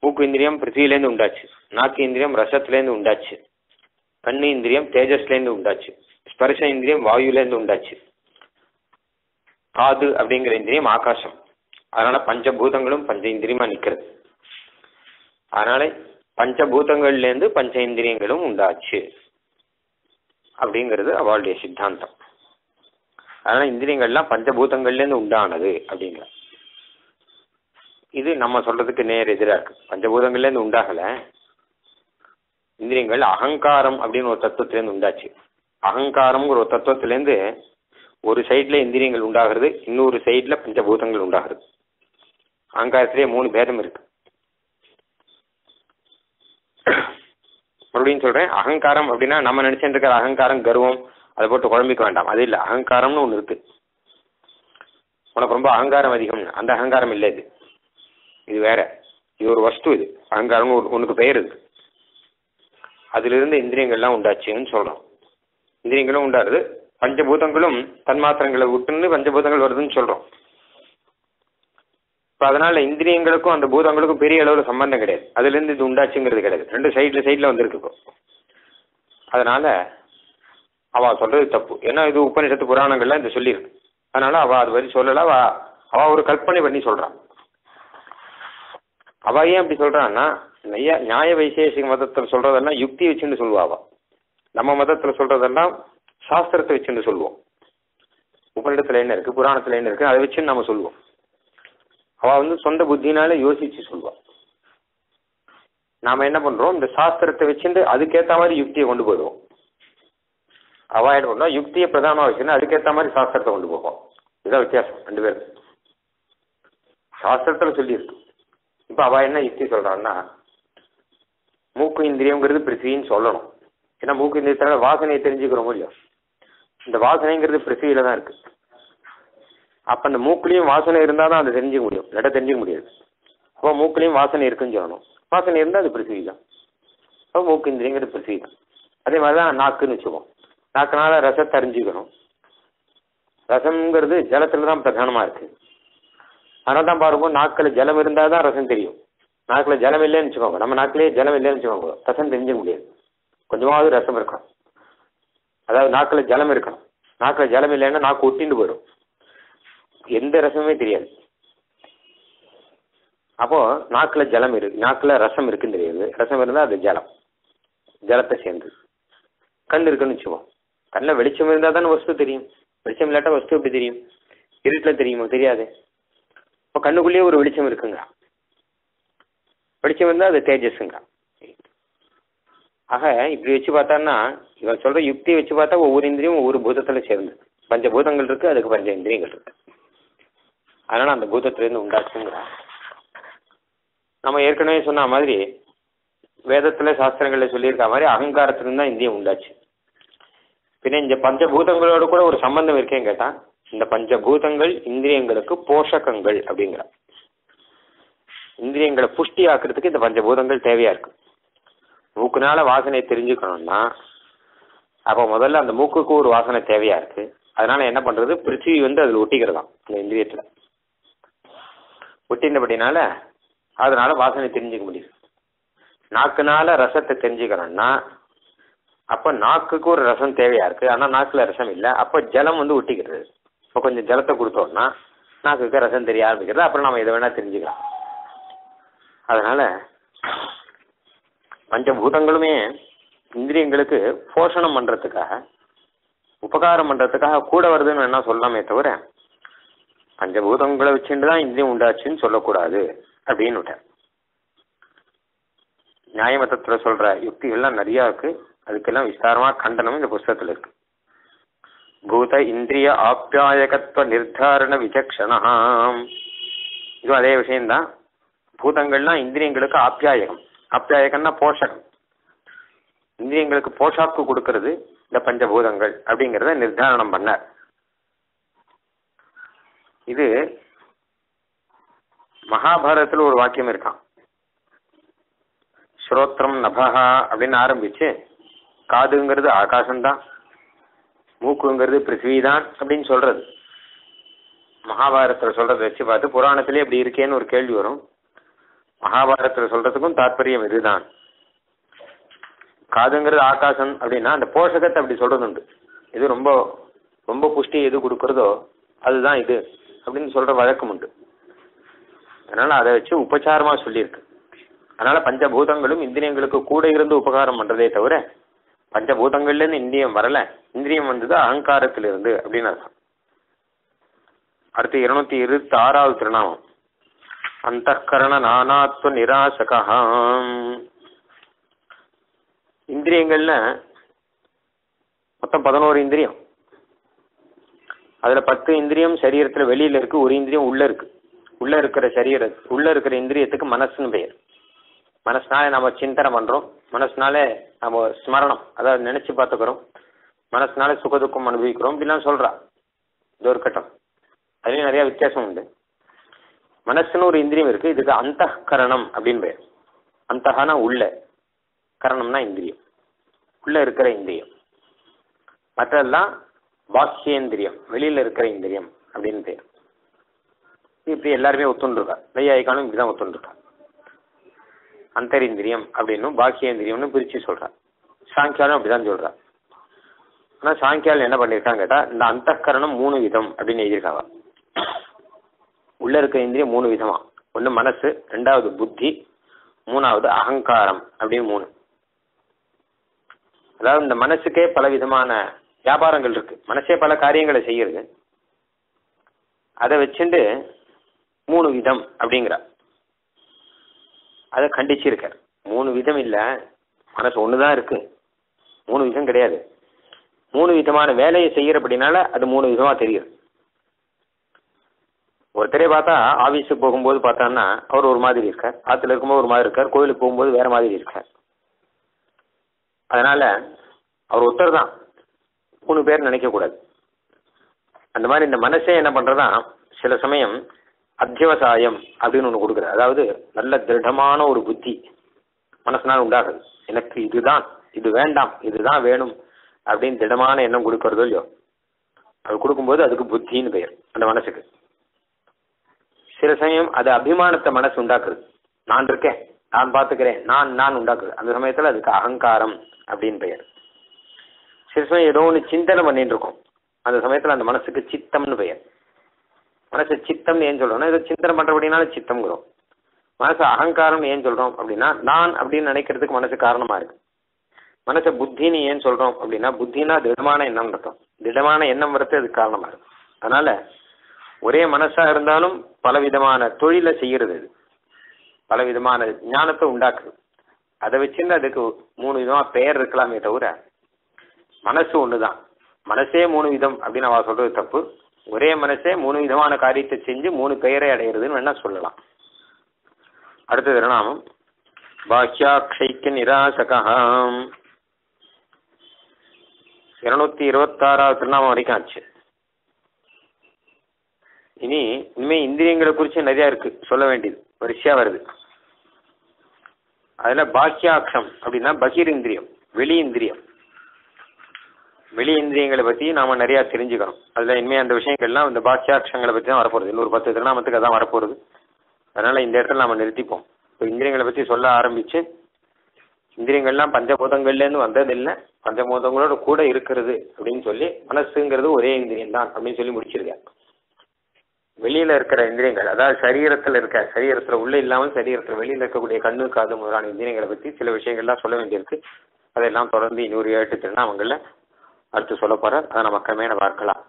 மூக்கு இந்திரியம் பிருத்திவிலேருந்து உண்டாச்சு, நாக்கு இந்திரியம் ரசத்திலேருந்து உண்டாச்சு, கண்ணு இந்திரியம் தேஜஸ்லேருந்து உண்டாச்சு, ஸ்பர்ஷ இந்திரியம் வாயுலேருந்து உண்டாச்சு, காது அப்படிங்கிற இந்திரியம் ஆகாசம். அதனால பஞ்சபூதங்களும் பஞ்ச இந்திரியமா நிக்கிறது. அதனால பஞ்சபூதங்கள்ல இருந்து பஞ்ச இந்திரியங்களும் உண்டாச்சு அப்படிங்கிறது அவளுடைய சித்தாந்தம். அதனால இந்திரியங்கள்லாம் பஞ்சபூதங்கள்ல இருந்து உண்டானது அப்படிங்கிற இது நம்ம சொல்றதுக்கு நேர் எதிராக இருக்கு. பஞ்சபூதங்கள்ல இருந்து உண்டாகல, इंद्रिय अहंकार अब तत्व उहंकार तत्व और सैडल इंद्रिय इन सैडल पंचभूत अहंकार मूणु भेदम मैं अहंकार अब नाम नैचर अहंकार गर्व अट्ठा अल अहंकार उनक रोम अहंकार अधिकम अंत अहंकार इत वे இது वस्तु इत अहंकार अल्द इंद्रिय उल्ला इंद्रिय उड़ा पंचभूत तन्मात्र विटे पंचभूत वर्द इंद्रिय अंत भूत संबंध कैडल सैडल तपू ऐसा इत उपनिषत् पुराण और कल्पने पड़ी सुल्ला अब ऐन अभी न्याय वैशेषिक मतलब युक्ति वोवा नम मतलब शास्त्रते वो उपनिषद पुराण नाम वो बुद्धिना योजना नाम इन पड़ो शास्त्रते वे अदार युक्ति को युक्ति प्रधान अदार शास्त्रते को विसम शास्त्र इन युक्ति मूक इंद्रियम पृथ्वी ऐसा मूक इंद्रिय वासने तेजिक्रोम वासने पृथ्वी अ मूकल वासने अटजिक मूकल वासने वासने पृथ्वी मूक इंद्रिय पृथ्वी अदार नाक नाकना रसते अरीजिकण रसम जलता प्रधानमा आना தான் பாருங்க நாக்கல ஜலம் இருந்தா தான் ரசம் தெரியும் நாக்கல ஜலம் இல்லன்னு சொல்லுவாங்க நம்ம நாக்கல ஜலம் இல்லன்னு சொல்லுவாங்க ரசம் தெரிஞ்ச முடியாது கொஞ்சமாவது ரசம் இருக்கும் அதாவது நாக்கல ஜலம் இருக்கணும் நாக்கல ஜலம் இல்லன்னா நாக்கு ஒட்டிட்டு போயிடும் எந்த ரசமே தெரியாது அப்போ நாக்கல ஜலம் இருக்கு நாக்கல ரசம் இருக்குன்னு தெரியாது ரசம் இருந்தா அது ஜலம் ஜலத்தை சேர்ந்து கண் இருக்குன்னு சொல்லுவோம் கண்ண வெளிச்சம் இருந்தா தான் வஸ்து தெரியும் வெளிச்சம் இல்லாட்டா வஸ்து எப்படி தெரியும் இருட்டல தெரியுமா தெரியாது कणुले और वेचम तेजस आग इप्ली वे पाता युक्ति वे पाता इंद्रियों भूत सर्द पंचभूत अद्क पंच इंद्रिय अंत भूत उड़ा नाम ऐसी वेद शास्त्र मारे अहंकार इंद्रिय उड़ा पंचभूत और संबंधम केटा पंचभूत इंद्रिय पोषक अभी इंद्रिय पुष्टि आकृत पंचभूत मूकना वासने तेजिकणा अ मूक वासने तेवया पड़े पृथ्वी वो अटिका इंद्रिय वटिंदपा वासने तेजिक मुझे नाकना रसते तेजिकणा अर रसम तेवया आना नाक रसम अलम वो उटिक्र கொஞ்சம் ஜலத்தை கொடுத்தோம்னா நாக்குக்கு ரசம் தெரிய ஆரம்பிக்குது அப்புறம் நாம எதை வேணா தெரிஞ்சிக்கலாம் அதனால பஞ்சபூதங்களுமே இந்திரியங்களுக்கு போஷணம் பண்றதுக்காக உபகாரம் பண்றதுக்காக கூட வருதுன்னு என்ன சொல்லாமே தவிர பஞ்சபூதங்களை வச்சிட்டு தான் இந்திரியம் உண்டாச்சுன்னு சொல்ல கூடாது அப்படினுட்ட நியாயமதத்துல சொல்ற யுக்திகள்லாம் நிறைய இருக்கு அதுக்கெல்லாம் விஸ்தாரமா கண்டனம் இந்த புத்தகத்துல இருக்கு भूत इंद्रिय आप्यायकत्व निर्धारण विचक्षण इतना अद विषय भूत इंद्रिय आप्यायकम आप्यायकना पोषक इंद्रिय पोषा को पंचभूत अभी निर्धारण पड़ा इत महाभारत और वाक्यम श्रोत्रम नभ अब आरमीचे का आकाशमदा मूकंग पृथ्वी अब महाभारत वे पात पुराण अभी और केल्वी वो महाभारत तात्पर्य का आकाशम अब अषकते अभी इत रो पुष्टि ये कुो अदा इत अब वे उपचार पंचभूत इंद्रिय उपकार पड़े तवरे पंचभूत इंद्रिय वरल इंद्रिय अहंकार अब अर्थ 226 திருநாமம் अंतःकरण नानात्व निराशक इंद्रियंगल्ना मொத்தம் 11 इंद्रियम அதுல 10 इंद्रियम शरीरத்துல வெளியில இருக்கு ஒரு इंद्रियम உள்ள இருக்கு உள்ள இருக்கிற शरीर உள்ள இருக்கிற इंद्रियத்துக்கு மனசுன்னு பேர் மனசுனால நாம சிந்தனை பண்றோம் மனசுனால நாம ஸ்மரணம் அத நினைச்சு பாத்துக்குறோம் மனசுனால சுக துக்கம் அனுபவிக்கிறோம் அப்படிலாம் சொல்றா இது ஒரு கட்டம் அதுலயே நிறைய வித்தியாசம் உண்டு மனசுன்னு ஒரு इंद्रियम இருக்கு இதுக்கு அந்தகரணம் அப்படினு பேர் அந்தகனா உள்ள கரணம்னா इंद्रियम உள்ள இருக்கிற इंद्रियम மற்றெல்லாம் வாக்கியேந்திரியம் வெளியில இருக்கிற इंद्रियम அப்படினு பேர் இப்படி எல்லாரும் ஒத்துண்டிருக்கா வையாயிகானும் இப்படிதான் ஒத்துண்டிருக்கா अंतरिंद्रियम அப்படினு பாக்கியேந்திரியம்னு பிரிச்சு சொல்றா சாங்கியாலும் அப்படிதான் சொல்றா ஆனா சாங்கியால் என்ன பண்ணிருக்காங்க கேட்டா இந்த அந்தகரணம் மூணு விதம் அப்படினு எழுதிருக்காங்க உள்ள இருக்கிற इंद्रियम மூணு விதமா ஒன்னு மனசு இரண்டாவது புத்தி மூணாவது அகங்காரம் அப்படி மூணு அதாவது இந்த மனசுக்கே பல விதமான வியாபாரங்கள் இருக்கு மனசே பல காரியங்களை செய்யுது அதை வெச்சிண்டு மூணு விதம் அப்படிங்கற அத கண்டிச்சிருக்கார் மூணு விதம் இல்ல மனசு ஒன்னு தான் இருக்கு மூணு விதம் கிடையாது மூணு விதமான வேலையை செய்யறபடினால அது மூணு விதமா தெரியும் ஒருத்தரே பார்த்தா ஆபீஸுக்கு போகும்போது பார்த்தான்னா அவர் ஒரு மாதிரி இருக்கார் ஆத்துல இருக்கும்போது ஒரு மாதிரி இருக்கார் கோயிலுக்கு போகும்போது வேற மாதிரி இருக்கார் அதனால அவர் உத்தர தான் மூணு பேர் நினைக்க கூடாது அந்த மாதிரி இந்த மனசே என்ன பண்றதா சில சமயம் அத்தியவசாயம் அப்படின்னு ஒன்னு கொடுக்குறார் அதாவது நல்ல திடமான ஒரு புத்தி மனசுனால உண்டாகுது எனக்கு இதுதான் இது வேண்டாம் இதுதான் வேணும் அப்படின்னு திடமான எண்ணம் கொடுக்கறதோ இல்லையோ அது கொடுக்கும்போது அதுக்கு புத்தின்னு பேர் அந்த மனசுக்கு சில சமயம் அது அபிமானத்தை மனசு உண்டாக்குது நான் இருக்கேன் நான் பாத்துக்கிறேன் நான் நான் உண்டாக்குது அந்த சமயத்துல அதுக்கு அகங்காரம் அப்படின்னு பெயர் சில சமயம் ஏதோ ஒன்று சிந்தனை பண்ணிட்டு இருக்கும் அந்த சமயத்துல அந்த மனசுக்கு சித்தம்னு பெயர் மனசு சித்தம்னு ஏன் சொல்றோம்னா ஏதோ சிந்தனை பண்றபடினால சித்தம்ங்கிறோம் மனசு அகங்காரம்னு ஏன் சொல்றோம் அப்படின்னா நான் அப்படின்னு நினைக்கிறதுக்கு மனசு காரணமா இருக்கு மனசை புத்தின்னு ஏன் சொல்றோம் அப்படின்னா புத்தினா திடமான எண்ணம் இருக்கும் திடமான எண்ணம் வரது அதுக்கு காரணமா இருக்கு அதனால ஒரே மனசா இருந்தாலும் பலவிதமான தொழிலை செய்யறது அது பலவிதமான ஞானத்தை உண்டாக்குது அதை வச்சுருந்து அதுக்கு மூணு விதமா பெயர் இருக்கலாமே தவிர மனசு ஒண்ணுதான் மனசே மூணு விதம் அப்படின்னு அவ சொல்றது தப்பு ஒரே மனசே மூணு விதமான காரியத்தை செஞ்சு மூணு பெயரை அடையிறதுன்னு வேணா சொல்லலாம் அடுத்த திருநாமம் பாக்யாக்ஷைக்க நிராசகம் 226 திருநாமம் வரைக்கும் ஆச்சு இனிமே இந்திரியங்களை குறித்து நிறைய இருக்கு சொல்ல வேண்டியது வரிசையா வருது அதுல பாக்கியாக்ஷம் அப்படின்னா பகிர் இந்திரியம் வெளி இந்திரியம் வெளி இந்திரியங்களை பத்தி நாம நிறைய தெரிஞ்சுக்கணும் அதுல இனிமே அந்த விஷயங்கள்லாம் இந்த பாக்கியாக்ஷங்களை பத்தி தான் வரப்போகுது இன்னொரு 10 திருநாமத்துக்கு அதான் வரப்போகுது அதனால இந்த இடத்துல நாம நிறுத்திப்போம் இப்போ இந்திரியங்களை பத்தி சொல்ல ஆரம்பிச்சு இந்திரியங்கள்லாம் பஞ்சபூதங்கள்லேருந்து வந்ததில்லை பஞ்சபூதங்களோட கூட இருக்கிறது அப்படின்னு சொல்லி மனசுங்கிறது ஒரே இந்திரியம் தான் அப்படின்னு சொல்லி முடிச்சிருக்காங்க வெளியில இருக்கிற இந்திரியங்கள் அதாவது சரீரத்துல இருக்க சரீரத்துல உள்ள இல்லாமல் சரீரத்துல வெளியில இருக்கக்கூடிய கண்ணு காது முதலான இந்திரியங்களை பத்தி சில விஷயங்கள்லாம் சொல்ல வேண்டியிருக்கு அதெல்லாம் தொடர்ந்து இன்னொரு 8 திருநாமங்கள்ல அடுத்து சொல்ல போற அதை நம்ம கமேன பார்க்கலாம்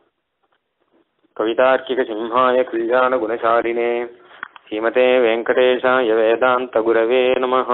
கவிதார்க்கிக சிம்ஹாய கல்யாண குணசாலினே ஸ்ரீமதே வெங்கடேஷாய வேதாந்த குரவே நமஹ